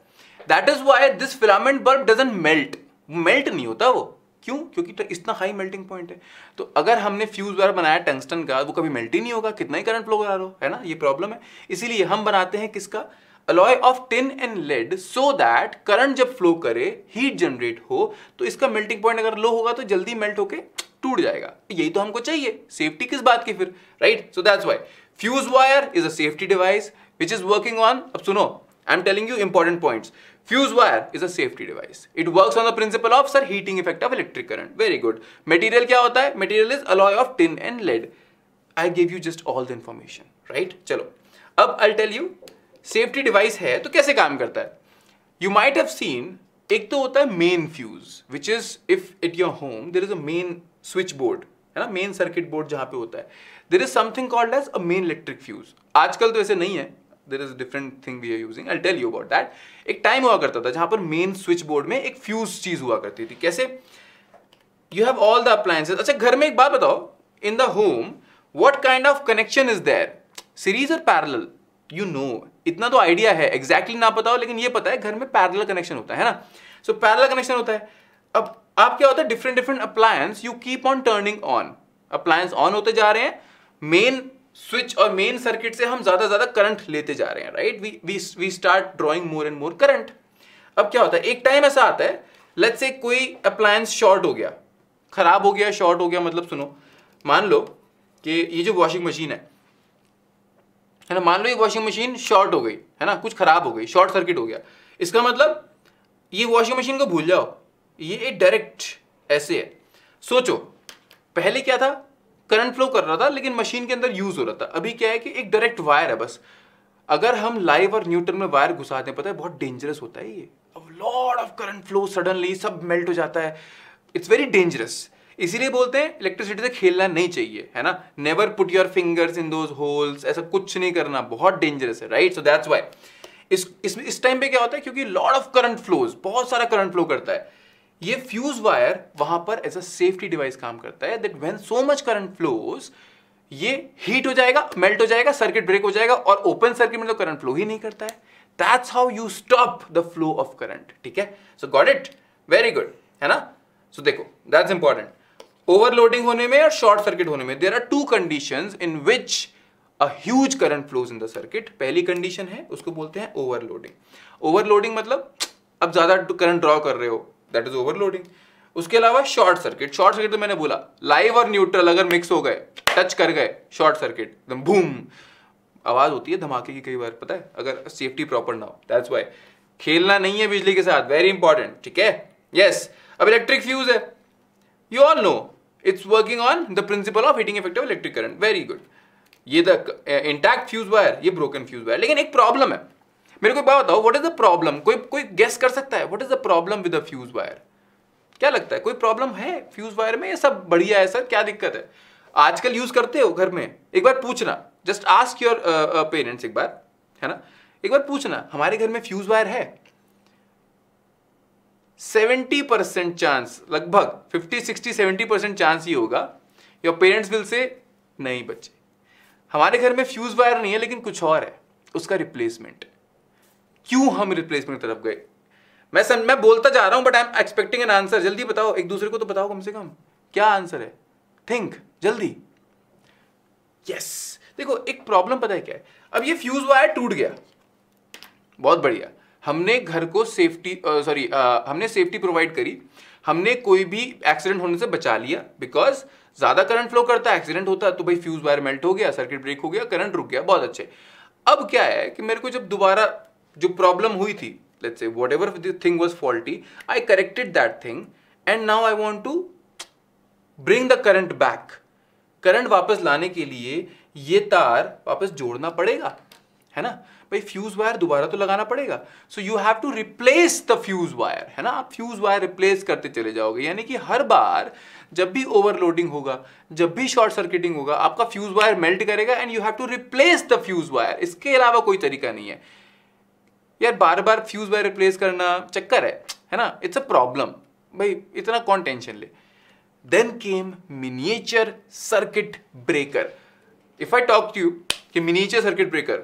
That is why this filament bulb doesn't melt, melt नहीं होता वो। क्यों? क्योंकि तो इतना हाई मेल्टिंग पॉइंट है। तो अगर हमने फ्यूज वायर बनाया टंगस्टन का, वो कभी मेल्ट ही नहीं होगा, कितना ही करंट फ्लो करा लो, है ना, ये प्रॉब्लम है। इसीलिए हम बनाते हैं किसका? Alloy of tin and lead, so that current जब फ्लो करे, हीट जनरेट हो, तो इसका मेल्टिंग पॉइंट अगर लो होगा तो जल्दी मेल्ट होके टूट जाएगा। यही तो हमको चाहिए, सेफ्टी किस बात की फिर, right? So that's why fuse wire is a safety device which is working on, अब सुनो, I am telling you important points. Fuse wire is a safety device, it works on the principle of sir heating effect of electric current. Very good. Material क्या होता है? Material is alloy of tin and lead. I give you just all the information, right? चलो अब I tell you, safety device है तो कैसे काम करता है। यू माइट हैव सीन एक तो होता है main fuse, which is if at your home there is a main switch board, है ना, मेन सर्किट बोर्ड जहाँ पे होता है, there is something called as a main electric fuse. आजकल तो ऐसे नहीं है, there is different thing we are using, I tell you about that. एक टाइम हुआ करता था जहाँ पर मेन स्विच बोर्ड में एक फ्यूज चीज हुआ करती थी. कैसे? You have all the appliances. अच्छा, घर में एक बात बताओ, in the home what kind of connection is there, series और पैरेलल? यू नो, इतना तो आइडिया है, एग्जैक्टली ना पता हो, लेकिन ये पता है घर में पैरेलल कनेक्शन होता है, है ना. सो पैरेलल कनेक्शन होता है. अब आप क्या होता है, different different appliance you keep on turning on, appliance on होते जा रहे हैं, मेन स्विच और मेन सर्किट से हम ज्यादा ज्यादा करंट लेते जा रहे हैं, right. We we we start drawing more and more current. अब क्या होता है, एक टाइम ऐसा आता है, लेट्स से कोई अप्लायंस शॉर्ट हो गया, खराब हो गया, शॉर्ट हो गया, मतलब सुनो, मान लो कि ये जो वॉशिंग मशीन है, है ना, मान लो ये वॉशिंग मशीन शॉर्ट हो गई, है ना, कुछ खराब हो गई, शॉर्ट सर्किट हो गया. इसका मतलब ये वॉशिंग मशीन को भूल जाओ, ये डायरेक्ट ऐसे है. सोचो, पहले क्या था, करंट फ्लो कर रहा था लेकिन मशीन के अंदर यूज हो रहा था. अभी क्या है कि एक डायरेक्ट वायर है बस. अगर हम लाइव और न्यूट्रल में वायर घुसा दें, पता है बहुत डेंजरस होता है ये. अब lot of current flow, suddenly सब मेल्ट हो जाता है, इट्स वेरी डेंजरस. इसीलिए बोलते हैं इलेक्ट्रिसिटी से खेलना नहीं चाहिए, है ना. Never put your fingers in those holes, ऐसा कुछ नहीं करना, बहुत डेंजरस है, राइट. सो दैट्स वाई इस इस टाइम पे क्या होता है, क्योंकि लॉट ऑफ करंट फ्लोज, बहुत सारा करंट फ्लो करता है, ये फ्यूज वायर वहां पर एज अ सेफ्टी डिवाइस काम करता है, that when so much current flows ये हीट हो जाएगा, मेल्ट हो जाएगा, सर्किट ब्रेक हो जाएगा, और ओपन सर्किट में तो करंट फ्लो ही नहीं करता है. That's how you stop the flow of current. ठीक है, so got it, very good, है ना. सो so, देखो, दैट्स इंपॉर्टेंट. ओवरलोडिंग होने में और शॉर्ट सर्किट होने में there are two conditions in which a huge current flows in the circuit. पहली कंडीशन है, उसको बोलते हैं ओवरलोडिंग. ओवरलोडिंग मतलब अब ज्यादा करंट ड्रॉ कर रहे हो, दैट इज ओवरलोडिंग. उसके अलावा शॉर्ट सर्किट. शॉर्ट सर्किट तो मैंने बोला, लाइव और न्यूट्रल अगर मिक्स हो गए, टच कर गए, शॉर्ट सर्किट, एकदम बूम आवाज होती है धमाके की कई बार, पता है, अगर सेफ्टी प्रॉपर ना हो. दैट्स व्हाई खेलना नहीं है बिजली के साथ, वेरी इंपॉर्टेंट. ठीक है, यस. अब इलेक्ट्रिक फ्यूज है, you all know it's working on the principle of heating effect of electric current, very good. ये द इंटैक्ट फ्यूज वायर, ये ब्रोकन फ्यूज वायर. लेकिन एक प्रॉब्लम है, मेरे को बात बताओ, व्हाट इज द प्रॉब्लम? कोई कोई गेस कर सकता है what is the problem with the fuse wire? क्या लगता है, कोई प्रॉब्लम है फ्यूज वायर में? ये सब बढ़िया है सर, क्या दिक्कत है? आजकल यूज करते हो घर में, एक बार पूछना, जस्ट आस्क योर पेरेंट्स एक बार, है ना, एक बार पूछना, हमारे घर में फ्यूज वायर है? सेवेंटी परसेंट चांस, लगभग fifty sixty seventy percent chance ही होगा, योर पेरेंट्स विल से नहीं बच्चे, हमारे घर में फ्यूज वायर नहीं है लेकिन कुछ और है, उसका रिप्लेसमेंट. क्यों हम रिप्लेसमेंट की तरफ गए? मैं सर मैं बोलता जा रहा हूं but I am expecting an answer. जल्दी बताओ, एक दूसरे को तो बताओ कम से कम क्या आंसर है, थिंक जल्दी. यस, देखो एक प्रॉब्लम पता है क्या है, अब ये फ्यूज वायर टूट गया, बहुत बढ़िया, हमने घर को सेफ्टी सॉरी uh, uh, हमने सेफ्टी प्रोवाइड करी, हमने कोई भी एक्सीडेंट होने से बचा लिया, बिकॉज ज्यादा करंट फ्लो करता है, एक्सीडेंट होता है, तो भाई फ्यूज वायर मेल्ट हो गया, सर्किट ब्रेक हो गया, करंट रुक गया, बहुत अच्छे. अब क्या है कि मेरे को जब दोबारा जो प्रॉब्लम हुई थी, let's say whatever the thing was faulty, I corrected that thing and now I want to bring the current back. Current वापस लाने के लिए ये तार वापस जोड़ना पड़ेगा, है ना भाई, फ्यूज वायर दोबारा तो लगाना पड़ेगा. So you have to replace the fuse wire, है ना, आप फ्यूज वायर रिप्लेस करते चले जाओगे. यानी कि हर बार जब भी ओवरलोडिंग होगा, जब भी शॉर्ट सर्किटिंग होगा, आपका फ्यूज वायर मेल्ट करेगा and you have to replace the fuse wire. इसके अलावा कोई तरीका नहीं है यार, बार बार फ्यूज वायर रिप्लेस करना चक्कर है, है ना, इट्स अ प्रॉब्लम भाई, इतना कौन टेंशन ले. Then came miniature circuit breaker. If I talk to you कि miniature circuit breaker,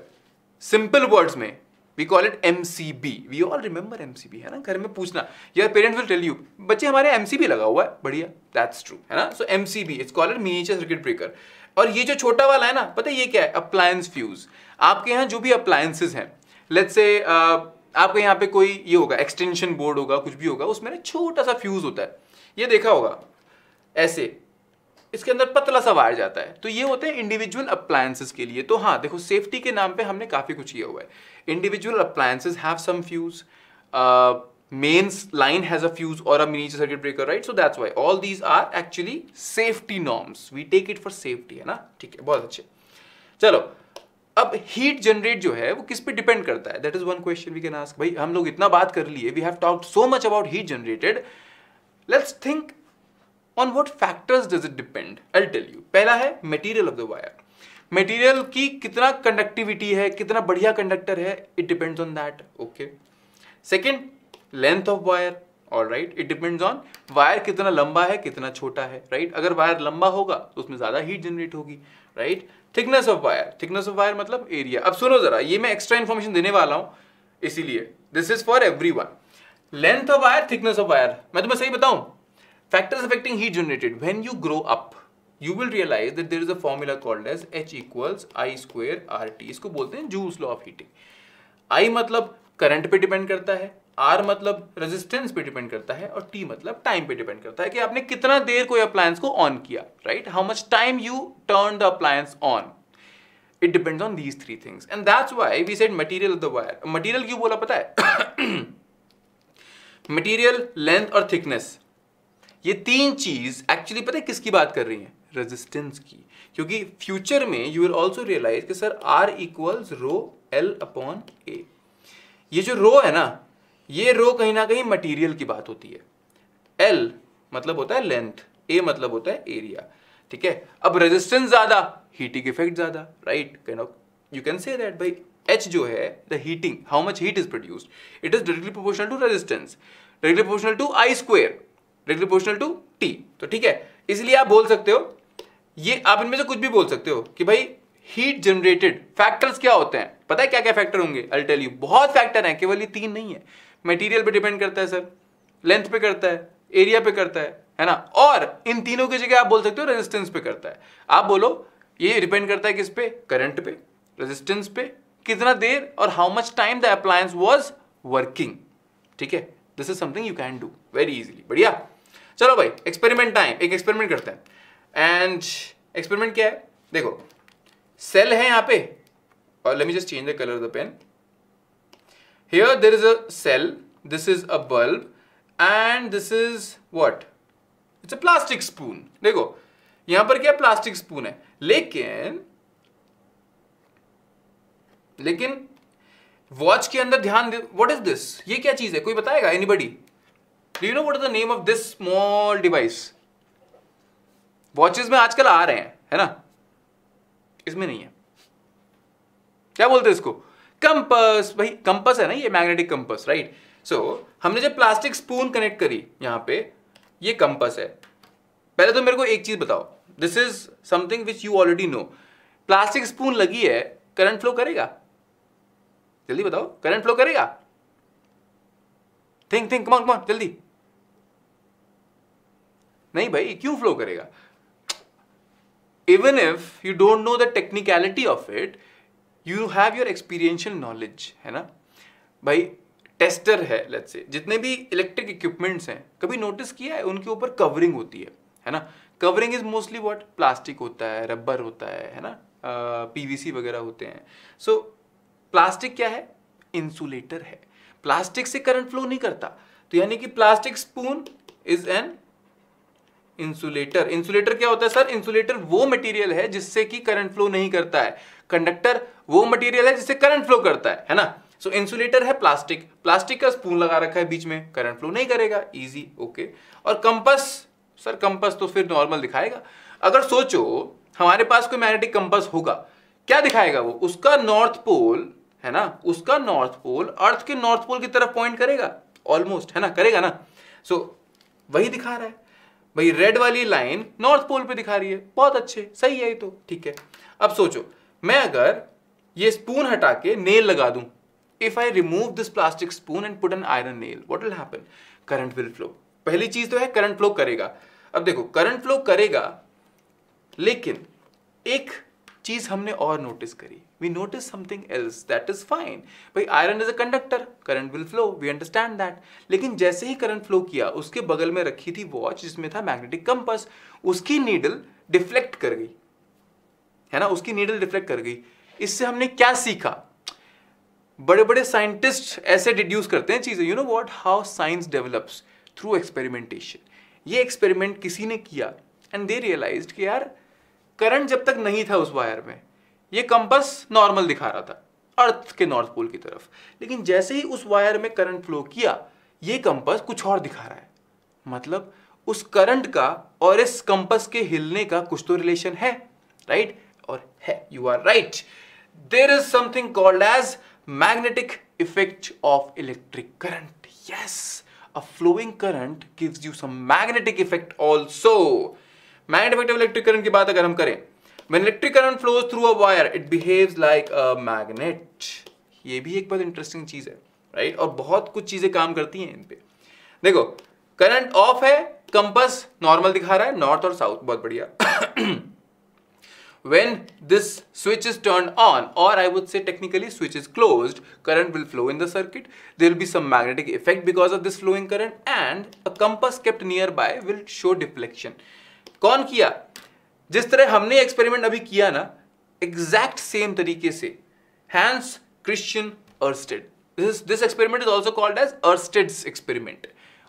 simple words में we call it MCB. We all remember MCB, है ना, घर में पूछना, यार पेरेंट्स विल टेल यू बच्चे हमारे एमसीबी लगा हुआ है, बढ़िया, दैट्स ट्रू, है ना. So MCB it's called miniature circuit breaker. और ये जो छोटा वाला है ना, पता है ये क्या है, अप्लायंस फ्यूज. आपके यहाँ जो भी अप्लायंसेज हैं, लेट्स से uh, आपके यहाँ पे कोई ये होगा, एक्सटेंशन बोर्ड होगा, कुछ भी होगा, उसमें ना छोटा सा फ्यूज होता है, ये देखा होगा ऐसे, इसके अंदर पतला सा वायर जाता है. तो ये होते हैं इंडिविजुअल अप्लायंसेस के लिए. तो हाँ देखो, सेफ्टी के नाम पे हमने काफ़ी कुछ किया हुआ है. Individual appliances have some fuse, mains line has a fuse और a miniature circuit breaker, right. So that's why all these are actually safety norms, we take it for safety, है ना. ठीक है, बहुत अच्छे. चलो अब हीट जनरेट जो है वो किस पे डिपेंड करता है, that is one question we can ask. भाई हम लोग इतना बात कर लिए, we have talked so much about heat generated, let's think on what factors does it depend. I tell you, पहला है material of the wire, material की कितना कंडक्टिविटी है, कितना बढ़िया कंडक्टर है, it depends on that. Okay, second length of wire, all right, it depends on wire कितना लंबा है कितना छोटा है, राइट right? अगर वायर लंबा होगा तो उसमें ज्यादा हीट जनरेट होगी, right. Thickness of wire, thickness of wire मतलब एरिया। अब सुनो जरा, ये मैं एक्स्ट्रा इन्फॉर्मेशन देने वाला हूँ, इसीलिए this is for everyone. Length of wire, thickness of wire, मैं तुम्हें सही बताऊं, factors affecting heat generated, when you grow up you will realise that there is a formula called as H equals I square R T. इसको बोलते हैं जूस law of heating. I मतलब current पे डिपेंड करता है, R मतलब resistance पे डिपेंड करता है, और T मतलब टाइम पे डिपेंड करता है कि आपने कितना देर कोई अप्लायंस को ऑन किया, right, how much time you turn the appliance on. It depends on these three things and that's why we said material of the wire. Material क्यों बोला पता है? मटेरियल, लेंथ और थिकनेस, ये तीन चीज एक्चुअली पता है किसकी बात कर रही है? रेजिस्टेंस की। क्योंकि फ्यूचर में यू विल ऑल्सो रियलाइज कि sir R equals rho L upon A। ये जो रो है ना, ये रो कहीं ना कहीं मटेरियल की बात होती है, L मतलब होता है लेंथ, A मतलब होता है एरिया, ठीक है। अब रेजिस्टेंस ज्यादा, हीटिंग इफेक्ट ज्यादा, right, can of you can say that भाई H जो है the heating, how much heat is produced, it is directly proportional to resistance, directly proportional to I square, directly proportional to T। तो ठीक है, इसलिए आप बोल सकते हो, ये आप इनमें से कुछ भी बोल सकते हो कि भाई हीट जनरेटेड फैक्टर्स क्या होते हैं। पता है क्या क्या फैक्टर होंगे? आई विल टेल यू, बहुत फैक्टर हैं, केवल ये तीन नहीं है। मटेरियल पे डिपेंड करता है सर, लेंथ पे करता है, एरिया पे करता है, है ना, और इन तीनों की जगह आप बोल सकते हो रेजिस्टेंस पे करता है। आप बोलो ये डिपेंड करता है किस पे? करंट पे, रेजिस्टेंस पे, कितना देर और how much time the appliance was working, ठीक है। This is something you can do very easily. बढ़िया, चलो भाई एक्सपेरिमेंट टाइम, एक एक्सपेरिमेंट करते हैं। एंड एक्सपेरिमेंट क्या है? देखो सेल है यहाँ पे, और let me just change the colour of the pen. Here there is a cell, this is a bulb, and this is what? It's a plastic spoon. देखो यहां पर क्या प्लास्टिक स्पून है, लेकिन लेकिन वॉच के अंदर ध्यान, what is this? ये क्या चीज है, कोई बताएगा? Anybody? Do you know what is the name of this small device? Watches में आजकल आ रहे हैं, है ना, इसमें नहीं है। क्या बोलते हैं इसको? कंपस। भाई कंपस है ना, ये मैग्नेटिक कंपस, राइट। सो हमने जब प्लास्टिक स्पून कनेक्ट करी यहां पे, ये कंपस है। पहले तो मेरे को एक चीज बताओ, this is something which you already know, plastic spoon लगी है, करंट फ्लो करेगा? जल्दी बताओ, करंट फ्लो करेगा? Think think, come on come on जल्दी। नहीं भाई, क्यों फ्लो करेगा? Even if you don't know the technicality of it, you have your experiential knowledge, है ना भाई। टेस्टर है, लेट्स से जितने भी इलेक्ट्रिक इक्विपमेंट्स हैं, कभी नोटिस किया है उनके ऊपर कवरिंग होती है, है ना। Covering is mostly what? Plastic होता है, रबर होता है, है ना, पीवीसी uh, वगैरह होते हैं। सो so, प्लास्टिक क्या है? इंसुलेटर है, प्लास्टिक से करंट फ्लो नहीं करता। तो यानी कि plastic spoon is an insulator. Insulator क्या होता है सर? इंसुलेटर वो मटेरियल है जिससे कि करंट फ्लो नहीं करता है, कंडक्टर वो मटेरियल है जिससे करंट फ्लो करता है, है ना। सो so, इंसुलेटर है प्लास्टिक, प्लास्टिक का स्पून लगा रखा है बीच में, करंट फ्लो नहीं करेगा, इजी, ओके। और कंपास सर, कंपास तो फिर नॉर्मल दिखाएगा। अगर सोचो हमारे पास कोई मैग्नेटिक कंपास होगा, क्या दिखाएगा वो? उसका नॉर्थ पोल, है ना, उसका नॉर्थ पोल अर्थ के नॉर्थ पोल की तरफ पॉइंट करेगा ऑलमोस्ट, है ना, करेगा ना। सो so, वही दिखा रहा है भाई, रेड वाली लाइन नॉर्थ पोल पे दिखा रही है, बहुत अच्छे, सही है ये तो, ठीक है। अब सोचो मैं अगर ये स्पून हटा के नेल लगा दूं, if I remove this plastic spoon and put an iron nail, what will happen? Current will flow. पहली चीज तो है करंट फ्लो करेगा। अब देखो करंट फ्लो करेगा, लेकिन एक चीज हमने और नोटिस करी, we notice something else, that is fine भाई, iron is a conductor, current will flow, we understand that. लेकिन जैसे ही करंट फ्लो किया, उसके बगल में रखी थी वॉच जिसमें था मैग्नेटिक कंपास, उसकी नीडल डिफ्लेक्ट कर गई, है ना, उसकी नीडल डिफ्लेक्ट कर गई। इससे हमने क्या सीखा? बड़े बड़े साइंटिस्ट ऐसे डिड्यूस करते हैं चीजें, you know what, how science develops through experimentation. ये एक्सपेरिमेंट किसी ने किया एंड दे रियलाइज्ड कि यार करंट जब तक नहीं था उस वायर में, ये कंपास नॉर्मल दिखा रहा था अर्थ के नॉर्थ पोल की तरफ, लेकिन जैसे ही उस वायर में करंट फ्लो किया ये कंपास कुछ और दिखा रहा है। मतलब उस करंट का और इस कंपास के हिलने का कुछ तो रिलेशन है, राइट? और है, you are right. There is something called as magnetic effect of electric current. Yes, a flowing current gives you some magnetic effect also. Magnetic effect of electric current की बात अगर हम करें, When electric current flows through a wire, it behaves like a magnet. ये भी एक बहुत interesting चीज है, राइट? और बहुत कुछ चीजें काम करती हैं इन पे। देखो, करंट ऑफ है, कंपास नॉर्मल दिखा रहा है, नॉर्थ और साउथ, बहुत बढ़िया। When this switch is turned on, or I would say technically switch is closed, current will flow in the circuit. There will be some magnetic effect because of this flowing current, and a compass kept nearby will show deflection. कौन किया? जिस तरह हमने experiment अभी किया ना, exact same तरीके से Hans Christian Oersted, this this experiment is also called as Oersted's experiment,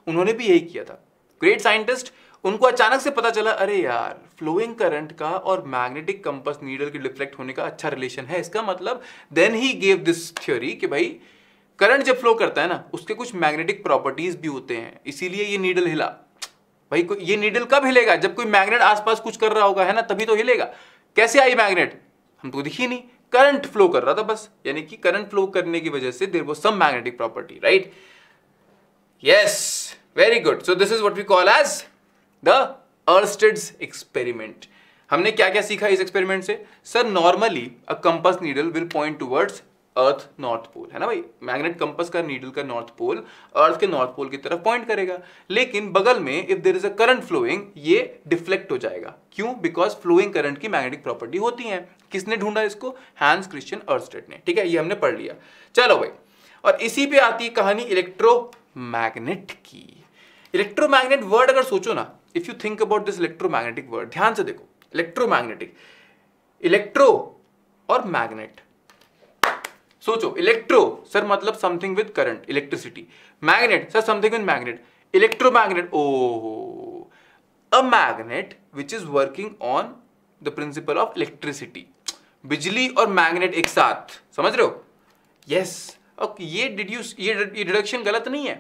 उन्होंने भी यही किया था। ग्रेट साइंटिस्ट, उनको अचानक से पता चला, अरे यार फ्लोइंग करंट का और मैग्नेटिक कंपास नीडल के डिफ्लेक्ट होने का अच्छा रिलेशन है। इसका मतलब then he gave this theory कि भाई करंट जब फ्लो करता है ना, उसके कुछ मैग्नेटिक प्रॉपर्टीज भी होते हैं, इसीलिए ये नीडल हिला। भाई को ये नीडल कब हिलेगा? जब कोई मैग्नेट आसपास कुछ कर रहा होगा, है ना, तभी तो हिलेगा। कैसे आई मैग्नेट? हमको दिखी नहीं, करंट फ्लो कर रहा था बस, यानी कि करंट फ्लो करने की वजह से there was some magnetic property, right? Yes, very good. So this is what we call as the Oersted's experiment. हमने क्या क्या सीखा इस एक्सपेरिमेंट से? Sir, normally a compass needle will point towards earth north pole, है ना भाई? Magnet compass का नीडल का नॉर्थ पोल अर्थ के नॉर्थ पोल की तरफ पॉइंट करेगा, लेकिन बगल में if there is a current flowing ये डिफ्लेक्ट हो जाएगा। क्यों? बिकॉज फ्लोइंग करंट की मैग्नेटिक प्रॉपर्टी होती है। किसने ढूंढा इसको? हैंस क्रिश्चियन अर्स्टेड ने। ठीक है, ये हमने पढ़ लिया। चलो भाई, और इसी पे आती है कहानी इलेक्ट्रोमैग्नेट की। इलेक्ट्रोमैग्नेट वर्ड अगर सोचो ना, if you think about this electromagnetic word, ध्यान से देखो, इलेक्ट्रोमैग्नेटिक, इलेक्ट्रो और मैग्नेट। सोचो, इलेक्ट्रो सर मतलब something with current, electricity, magnet sir something with magnet, electromagnet, oh a magnet which is working on the principle of electricity. बिजली और magnet एक साथ, समझ रहे हो? यस। और ये डिड्यूस ये डिडक्शन गलत नहीं है,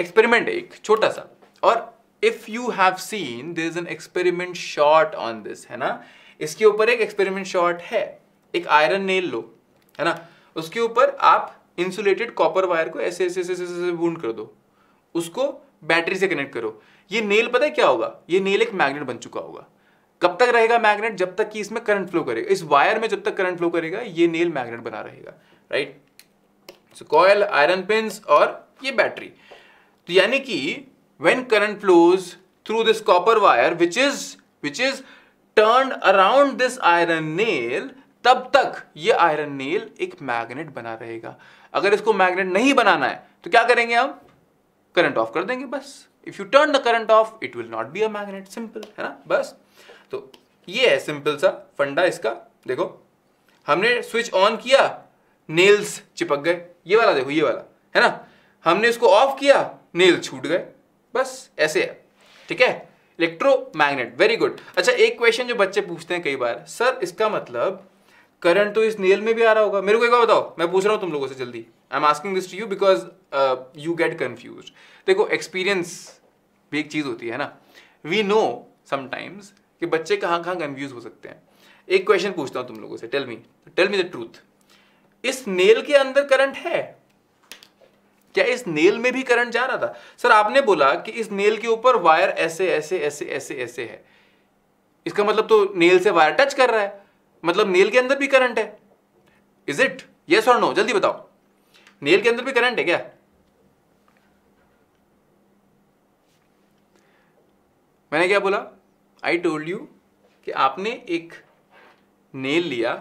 एक्सपेरिमेंट है एक छोटा सा। और if you have seen there is an experiment shot on this, है ना? इसके ऊपर एक एक्सपेरिमेंट शॉट है। एक आयरन नेल लो, है ना, उसके ऊपर आप इंसुलेटेड कॉपर वायर को ऐसे ऐसे ऐसे ऐसे वुंड कर दो, उसको बैटरी से कनेक्ट करो। ये नेल पता है क्या होगा? ये नेल एक मैग्नेट बन चुका होगा। कब तक रहेगा मैग्नेट? जब तक कि इसमें करंट फ्लो करेगा, इस वायर में जब तक करंट फ्लो करेगा ये नेल मैग्नेट बना रहेगा, right? So coil, iron pins और ये बैटरी। तो यानी कि when current flows through this copper wire which is which is turned around this iron nail, तब तक ये आयरन नेल एक मैग्नेट बना रहेगा। अगर इसको मैग्नेट नहीं बनाना है तो क्या करेंगे हम? करंट ऑफ कर देंगे बस। If you turn the current off it will not be a magnet, simple, है ना? बस, तो ये है सिंपल सा फंडा इसका। देखो, हमने स्विच ऑन किया, नेल्स चिपक गए, ये वाला देखो, ये वाला, है ना? हमने इसको ऑफ किया, नेल छूट गए, बस ऐसे है। ठीक है, इलेक्ट्रोमैग्नेट, वेरी गुड। अच्छा, एक क्वेश्चन जो बच्चे पूछते हैं कई बार, सर इसका मतलब करंट तो इस नेल में भी आ रहा होगा। मेरे को एक बार बताओ, मैं पूछ रहा हूँ तुम लोगों से जल्दी, I am asking this to you because you get confuse. देखो, एक्सपीरियंस भी एक चीज़ होती है ना, वी नो समटाइम्स कि बच्चे कहाँ कहाँ कन्फ्यूज हो सकते हैं। एक क्वेश्चन पूछता हूँ तुम लोगों से, tell me tell me the truth, इस नेल के अंदर करंट है क्या? इस नेल में भी करंट जा रहा था? सर आपने बोला कि इस नेल के ऊपर वायर ऐसे ऐसे ऐसे ऐसे ऐसे है, इसका मतलब तो नेल से वायर टच कर रहा है, मतलब नेल के अंदर भी करंट है। Is it? यस और नो, जल्दी बताओ, नेल के अंदर भी करंट है क्या? मैंने क्या बोला? आई टोल्ड यू कि आपने एक नेल लिया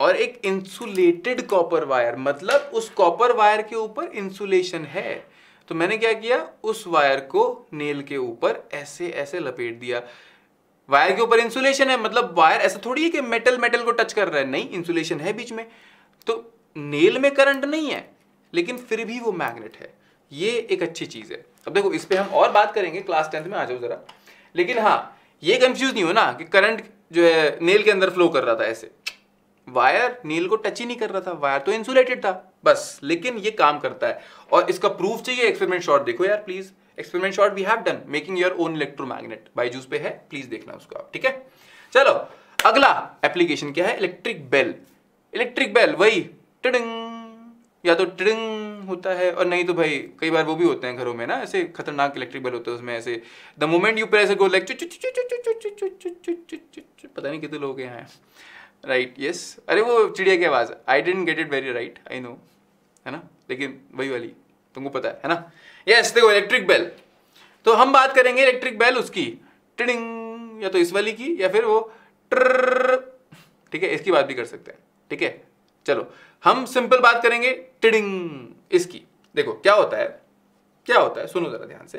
और एक इंसुलेटेड कॉपर वायर, मतलब उस कॉपर वायर के ऊपर इंसुलेशन है, तो मैंने क्या किया? उस वायर को नेल के ऊपर ऐसे ऐसे लपेट दिया। वायर के ऊपर इंसुलेशन है, मतलब वायर ऐसा थोड़ी है कि मेटल मेटल को टच कर रहा है, नहीं, इंसुलेशन है बीच में। तो नेल में करंट नहीं है, लेकिन फिर भी वो मैग्नेट है, ये एक अच्छी चीज़ है। अब देखो, इस पे हम और बात करेंगे, क्लास टेंथ में आ जाओ जरा। लेकिन हाँ, ये कंफ्यूज नहीं हो ना कि करंट जो है नेल के अंदर फ्लो कर रहा था ऐसे, वायर नील को टच ही नहीं कर रहा था, वायर तो इंसुलेटेड था बस, लेकिन ये काम करता है। और इसका प्रूफ चाहिए, एक्सपेरिमेंट शॉट देखो यार please, experiment shot we have done making your own electromagnet, Byju's पे है, प्लीज देखना उसका, ठीक है। चलो अगला एप्लीकेशन क्या है, इलेक्ट्रिक बेल। इलेक्ट्रिक बेल वही टिडिंग, या तो टिडिंग होता है और नहीं तो भाई कई बार वो भी होते हैं घरों में ना, ऐसे खतरनाक इलेक्ट्रिक बेल होते हैं, उसमें ऐसे the moment you press go like, पता नहीं कितने लोग यहाँ हैं, राइट यस, अरे वो चिड़िया की आवाज़, I didn't get it very right I know, है ना, लेकिन वही वाली तुमको पता है, है ना। यस yes, देखो इलेक्ट्रिक बेल, तो हम बात करेंगे इलेक्ट्रिक बेल उसकी टिडिंग, या तो इस वाली की या फिर वो ट्र, ठीक है, इसकी बात भी कर सकते हैं, ठीक है। चलो हम सिंपल बात करेंगे टिडिंग इसकी। देखो क्या होता है, क्या होता है सुनो जरा ध्यान से,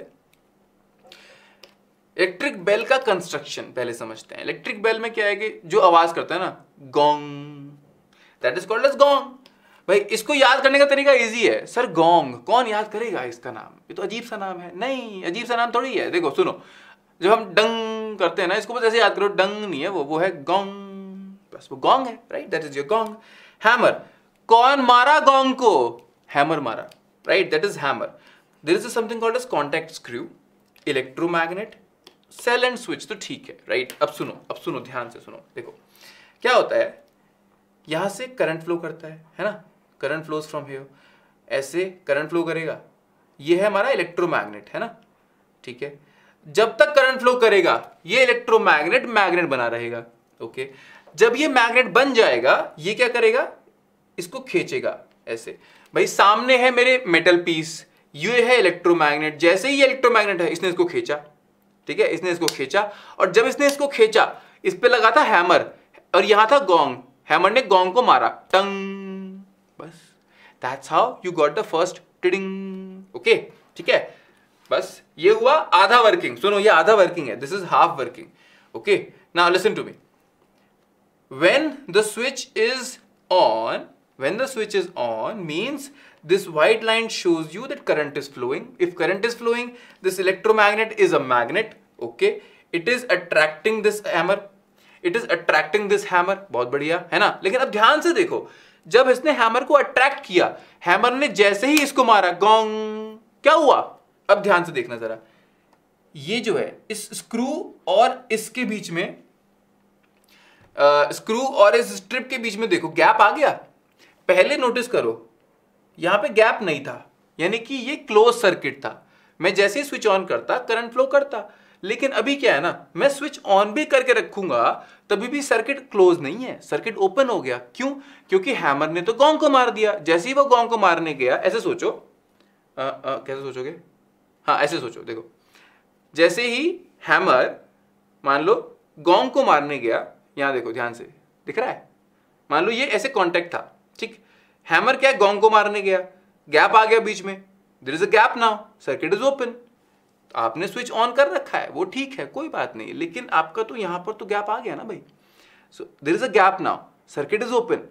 इलेक्ट्रिक बेल का कंस्ट्रक्शन पहले समझते हैं। इलेक्ट्रिक बेल में क्या है कि जो आवाज करता है ना, gong, that is called as gong. भाई इसको याद करने का तरीका इजी है, सर गोंग कौन याद करेगा इसका नाम, ये तो अजीब सा नाम है, नहीं अजीब सा नाम थोड़ी है। देखो सुनो, जब हम डंग करते हैं ना, इसको बस ऐसे याद करो, डंग नहीं है वो, वो है गोंग, बस वो गोंग है, right that is your gong. Hammer, कौन मारा गोंग को, हैमर मारा, right that is hammer. There is something called as contact screw, electromagnet, cell and switch, तो ठीक है राइट। अब सुनो, अब सुनो ध्यान से सुनो, देखो क्या होता है, यहां से करंट फ्लो करता है है ना, करंट फ्लोज फ्रॉम हियर, ऐसे करंट फ्लो करेगा, ये है हमारा इलेक्ट्रोमैग्नेट, है ना, ठीक है। जब तक करंट फ्लो करेगा ये इलेक्ट्रोमैग्नेट मैग्नेट बना रहेगा, ओके। जब ये मैग्नेट बन जाएगा, ये क्या करेगा, इसको खींचेगा ऐसे। भाई सामने है मेरे मेटल पीस, ये है इलेक्ट्रोमैग्नेट, जैसे ही इलेक्ट्रोमैग्नेट है इसने इसको खींचा, ठीक है, इसने इसको खींचा, और जब इसने इसको खींचा इस पे लगा था हैमर, और यहां था गोंग, हैमर ने गोंग को मारा, टंग, बस that's how you got the first tiding, okay ठीक है। बस ये हुआ आधा वर्किंग, सुनो ये आधा वर्किंग है, this is half working, okay. Now listen to me, when the switch is on, when the switch is on means this white line shows you that current is flowing. If current is flowing, this electromagnet is a magnet, okay, it is attracting this hammer, it is attracting this hammer, बहुत बढ़िया है ना। लेकिन अब ध्यान से देखो, जब इसने हैमर को अट्रैक्ट किया, हैमर ने जैसे ही इसको मारा गोंग, क्या हुआ, अब ध्यान से देखना जरा, ये जो है इस स्क्रू और इसके बीच में, स्क्रू और इस स्ट्रिप के बीच में देखो गैप आ गया। पहले नोटिस करो यहां पे गैप नहीं था, यानी कि ये क्लोज सर्किट था, मैं जैसे ही स्विच ऑन करता करंट फ्लो करता, लेकिन अभी क्या है ना, मैं स्विच ऑन भी करके रखूंगा तभी भी सर्किट क्लोज नहीं है, सर्किट ओपन हो गया, क्यों, क्योंकि हैमर ने तो गोंग को मार दिया। जैसे ही वो गोंग को मारने गया, ऐसे सोचो, आ, आ, कैसे सोचोगे, हाँ ऐसे सोचो, देखो जैसे ही हैमर मान लो गोंग को मारने गया, यहाँ देखो ध्यान से दिख रहा है, मान लो ये ऐसे कॉन्टेक्ट था, ठीक, हैमर क्या है गोंग को मारने गया, गैप आ गया बीच में, there is a gap now, circuit is open, आपने स्विच ऑन कर रखा है वो ठीक है कोई बात नहीं, लेकिन आपका तो यहां पर तो गैप आ गया ना भाई, so there is a gap now, circuit is open.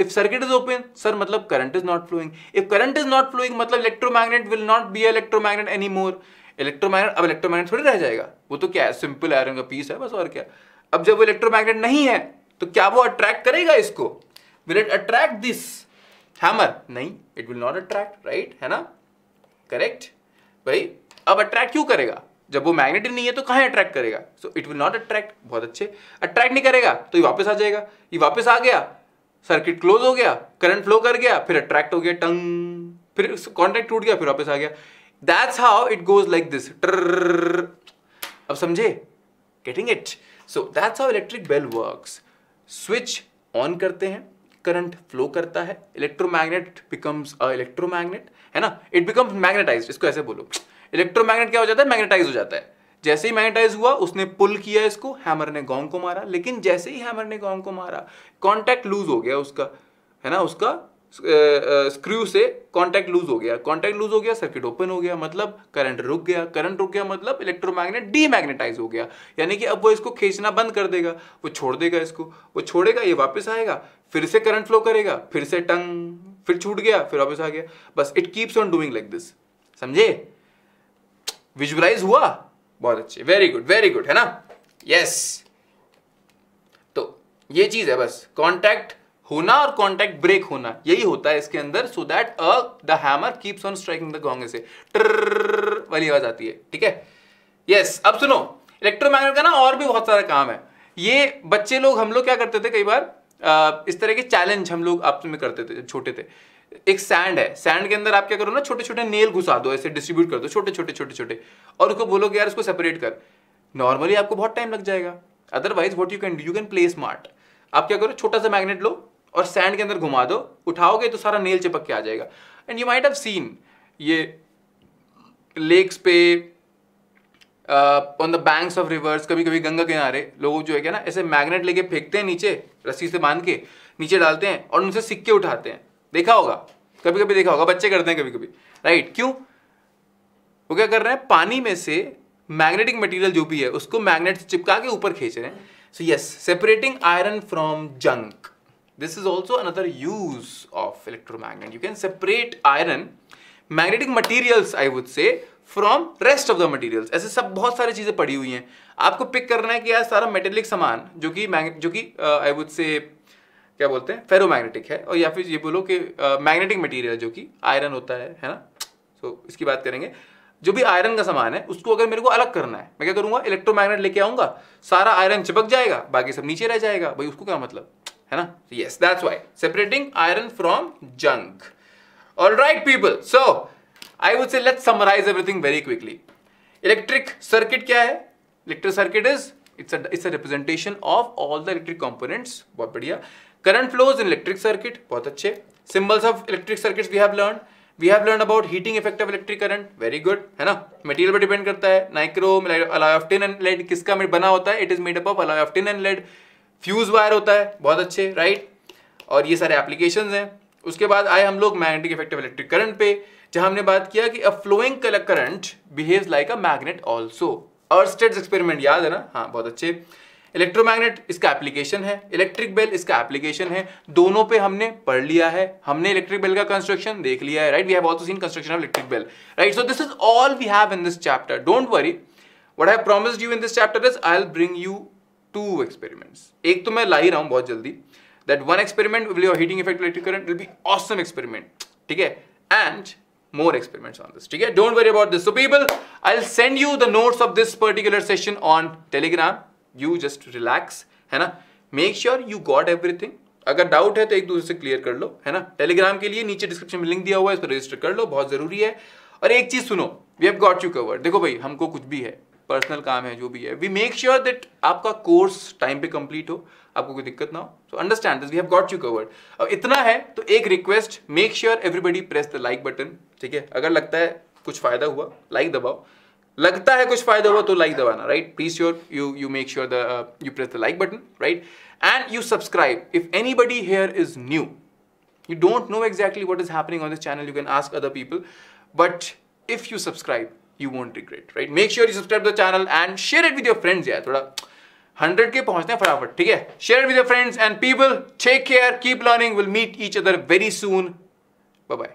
If circuit is open sir मतलब current is not flowing, if current is not flowing मतलब electromagnet will not be electromagnet any more, electromagnet अब electromagnet थोड़ी रह जाएगा, वो तो क्या है सिंपल आयरन का पीस है बस, और क्या। अब जब वो इलेक्ट्रोमैग्नेट नहीं है तो क्या वो अट्रैक्ट करेगा इसको, will it attract this hammer, नहीं it will not attract, right है ना, करेक्ट भाई। अब अट्रैक्ट क्यों करेगा, जब वो मैग्नेट नहीं है तो कहाँ अट्रैक्ट करेगा, so it will not attract, बहुत अच्छे, अट्रैक्ट नहीं करेगा तो ये वापस आ जाएगा, ये वापस आ गया, सर्किट क्लोज हो गया, करंट फ्लो कर गया, फिर अट्रैक्ट हो गया, टंग, फिर कॉन्टैक्ट टूट गया, फिर वापस आ गया, that's how it goes like this, ट्र, अब समझे, getting it, so that's how electric bell works. Switch on करते हैं, करंट फ्लो करता है, इलेक्ट्रोमैग्नेट बिकम्स अ इलेक्ट्रोमैग्नेट, है ना, इट बिकम्स मैग्नेटाइज्ड, इसको ऐसे बोलो, इलेक्ट्रोमैग्नेट क्या हो जाता है, मैग्नेटाइज हो जाता है। जैसे ही मैग्नेटाइज हुआ उसने पुल किया इसको, हैमर ने गोंग को मारा, लेकिन जैसे ही हैमर ने गोंग को मारा कॉन्टैक्ट लूज हो गया उसका, है ना, उसका स्क्रू से कॉन्टैक्ट लूज हो गया, कॉन्टैक्ट लूज हो गया सर्किट ओपन हो गया, मतलब करंट रुक गया, करंट रुक गया मतलब इलेक्ट्रोमैग्नेट डीमैग्नेटाइज हो गया, यानी कि अब वो इसको खींचना बंद कर देगा, वो छोड़ देगा इसको, वो छोड़ेगा, ये वापस आएगा, फिर से करंट फ्लो करेगा, फिर से टंग, फिर छूट गया, फिर वापस आ गया, बस it keeps on doing like this, समझे, विजुअलाइज हुआ, बहुत अच्छे, वेरी गुड वेरी गुड, है ना, यस yes. ये चीज है बस, कॉन्टैक्ट होना और कॉन्टैक्ट ब्रेक होना, यही होता है इसके अंदर। So that uh the hammer keeps on striking the gong, से ट्र वाली आवाज आती है, ठीक है। यस, अब सुनो, इलेक्ट्रोमैग्नेट का ना और भी बहुत सारा काम है। ये बच्चे लोग, हम लोग क्या करते थे कई बार, आ, इस तरह के चैलेंज हम लोग आपस में करते थे छोटे थे। एक सैंड है, सैंड के अंदर आप क्या करो ना, छोटे छोटे नेल घुसा दो, ऐसे डिस्ट्रीब्यूट कर दो, छोटे छोटे छोटे छोटे, और उसको बोलो कि यार इसको सेपरेट कर। नॉर्मली आपको बहुत टाइम लग जाएगा, otherwise what you can do, you can play smart. आप क्या करो, छोटा सा मैग्नेट लो और सैंड के अंदर घुमा दो, उठाओगे तो सारा नेल चिपक के आ जाएगा। And you might have seen ये लेक्स पे, on the banks of rivers, कभी कभी गंगा किनारे लोग जो है क्या ना, ऐसे मैग्नेट लेके फेंकते हैं नीचे, रस्सी से बांध के नीचे डालते हैं और उनसे सिक्के उठाते हैं। देखा होगा, कभी कभी देखा होगा, बच्चे करते हैं कभी कभी, राइट। क्यों वो क्या कर रहे हैं, पानी में से मैग्नेटिक मटेरियल जो भी है उसको मैग्नेट से चिपका के ऊपर खींच रहे हैं। So yes, separating iron from junk, this is also another use of electromagnet. You can separate iron, magnetic materials I would say, from rest of the materials. ऐसे सब बहुत सारी चीजें पड़ी हुई हैं, आपको पिक करना है कि यार सारा मेटेलिक सामान जो कि जो कि आई वुड से क्या बोलते हैं, फेरोमैग्नेटिक है, और या फिर ये बोलो कि मैग्नेटिक मटेरियल जो कि आयरन होता है, है ना। सो so, इसकी बात करेंगे। जो भी आयरन का सामान है उसको अगर मेरे को अलग करना है, मैं क्या करूँगा, इलेक्ट्रोमैग्नेट लेके आऊँगा, सारा आयरन चिपक जाएगा, बाकी सब नीचे रह जाएगा, भाई उसको क्या मतलब, है ना। Yes, that's why separating iron from junk. All right people, so I would say let's summarize everything very quickly. Electric circuit क्या है, electric circuit is it's it's a representation of all the electric components, बहुत बढ़िया। Current flows इन electric circuit, बहुत अच्छे। Symbols of electric circuits we have learn, we have learn about heating effect of electric current, very good, है ना। Material पर depend करता है, nichrome, alloy of tin and lead, किसका बना होता है, it is made up of alloy of tin and lead. Fuse wire होता है, बहुत अच्छे, राइट। और ये सारे एप्लीकेशंस हैं। उसके बाद आए हम लोग magnetic effect of electric current पे, जहां हमने बात किया कि a flowing current behaves like a magnet also, Oersted's experiment याद है ना, हाँ बहुत अच्छे। इलेक्ट्रोमैग्नेट इसका एप्लीकेशन है, इलेक्ट्रिक बेल इसका एप्लीकेशन है, दोनों पे हमने पढ़ लिया है, हमने इलेक्ट्रिक बेल का कंस्ट्रक्शन देख लिया है, right. We have also seen construction of electric bell, right. So this is all we have in this chapter. Don't worry, what I have promised you in this chapter is I will bring you to experiments. एक तो मैं ला ही रहा हूँ बहुत जल्दी, that one experiment will be your heating effect electric current, will be awesome experiment, ठीक है, and more experiments on this, ठीक है। Don't worry about this. So people, I'll send you the notes of this particular session on Telegram. You just relax, है ना, make sure you got everything. अगर doubt है तो एक दूसरे से क्लियर कर लो, है ना। टेलीग्राम के लिए नीचे डिस्क्रिप्शन में लिंक दिया हुआ है, इस पर रजिस्टर कर लो, बहुत जरूरी है। और एक चीज सुनो, we have got you covered. देखो भाई, हमको कुछ भी है, पर्सनल काम है, जो भी है, वी मेक श्योर दैट आपका कोर्स टाइम पे कंप्लीट हो, आपको कोई दिक्कत ना हो। So understand this, we have got you covered. अब इतना है तो एक request, make sure everybody press the like button, ठीक है। अगर लगता है कुछ फायदा हुआ, लाइक दबाओ, लगता है कुछ फायदा हुआ तो लाइक दबाना, right. Please sure you you make sure the you press the like button, right. And you subscribe if anybody here is new, you don't know exactly what is happening on this channel, you can ask other people, but if you subscribe you won't regret, right? Make sure you subscribe to the channel and share it with your friends. Yeah, थोड़ा hundred के पहुंचते हैं फटाफट, ठीक है। Share it with your friends and people. Take care, keep learning. We'll meet each other very soon. Bye bye.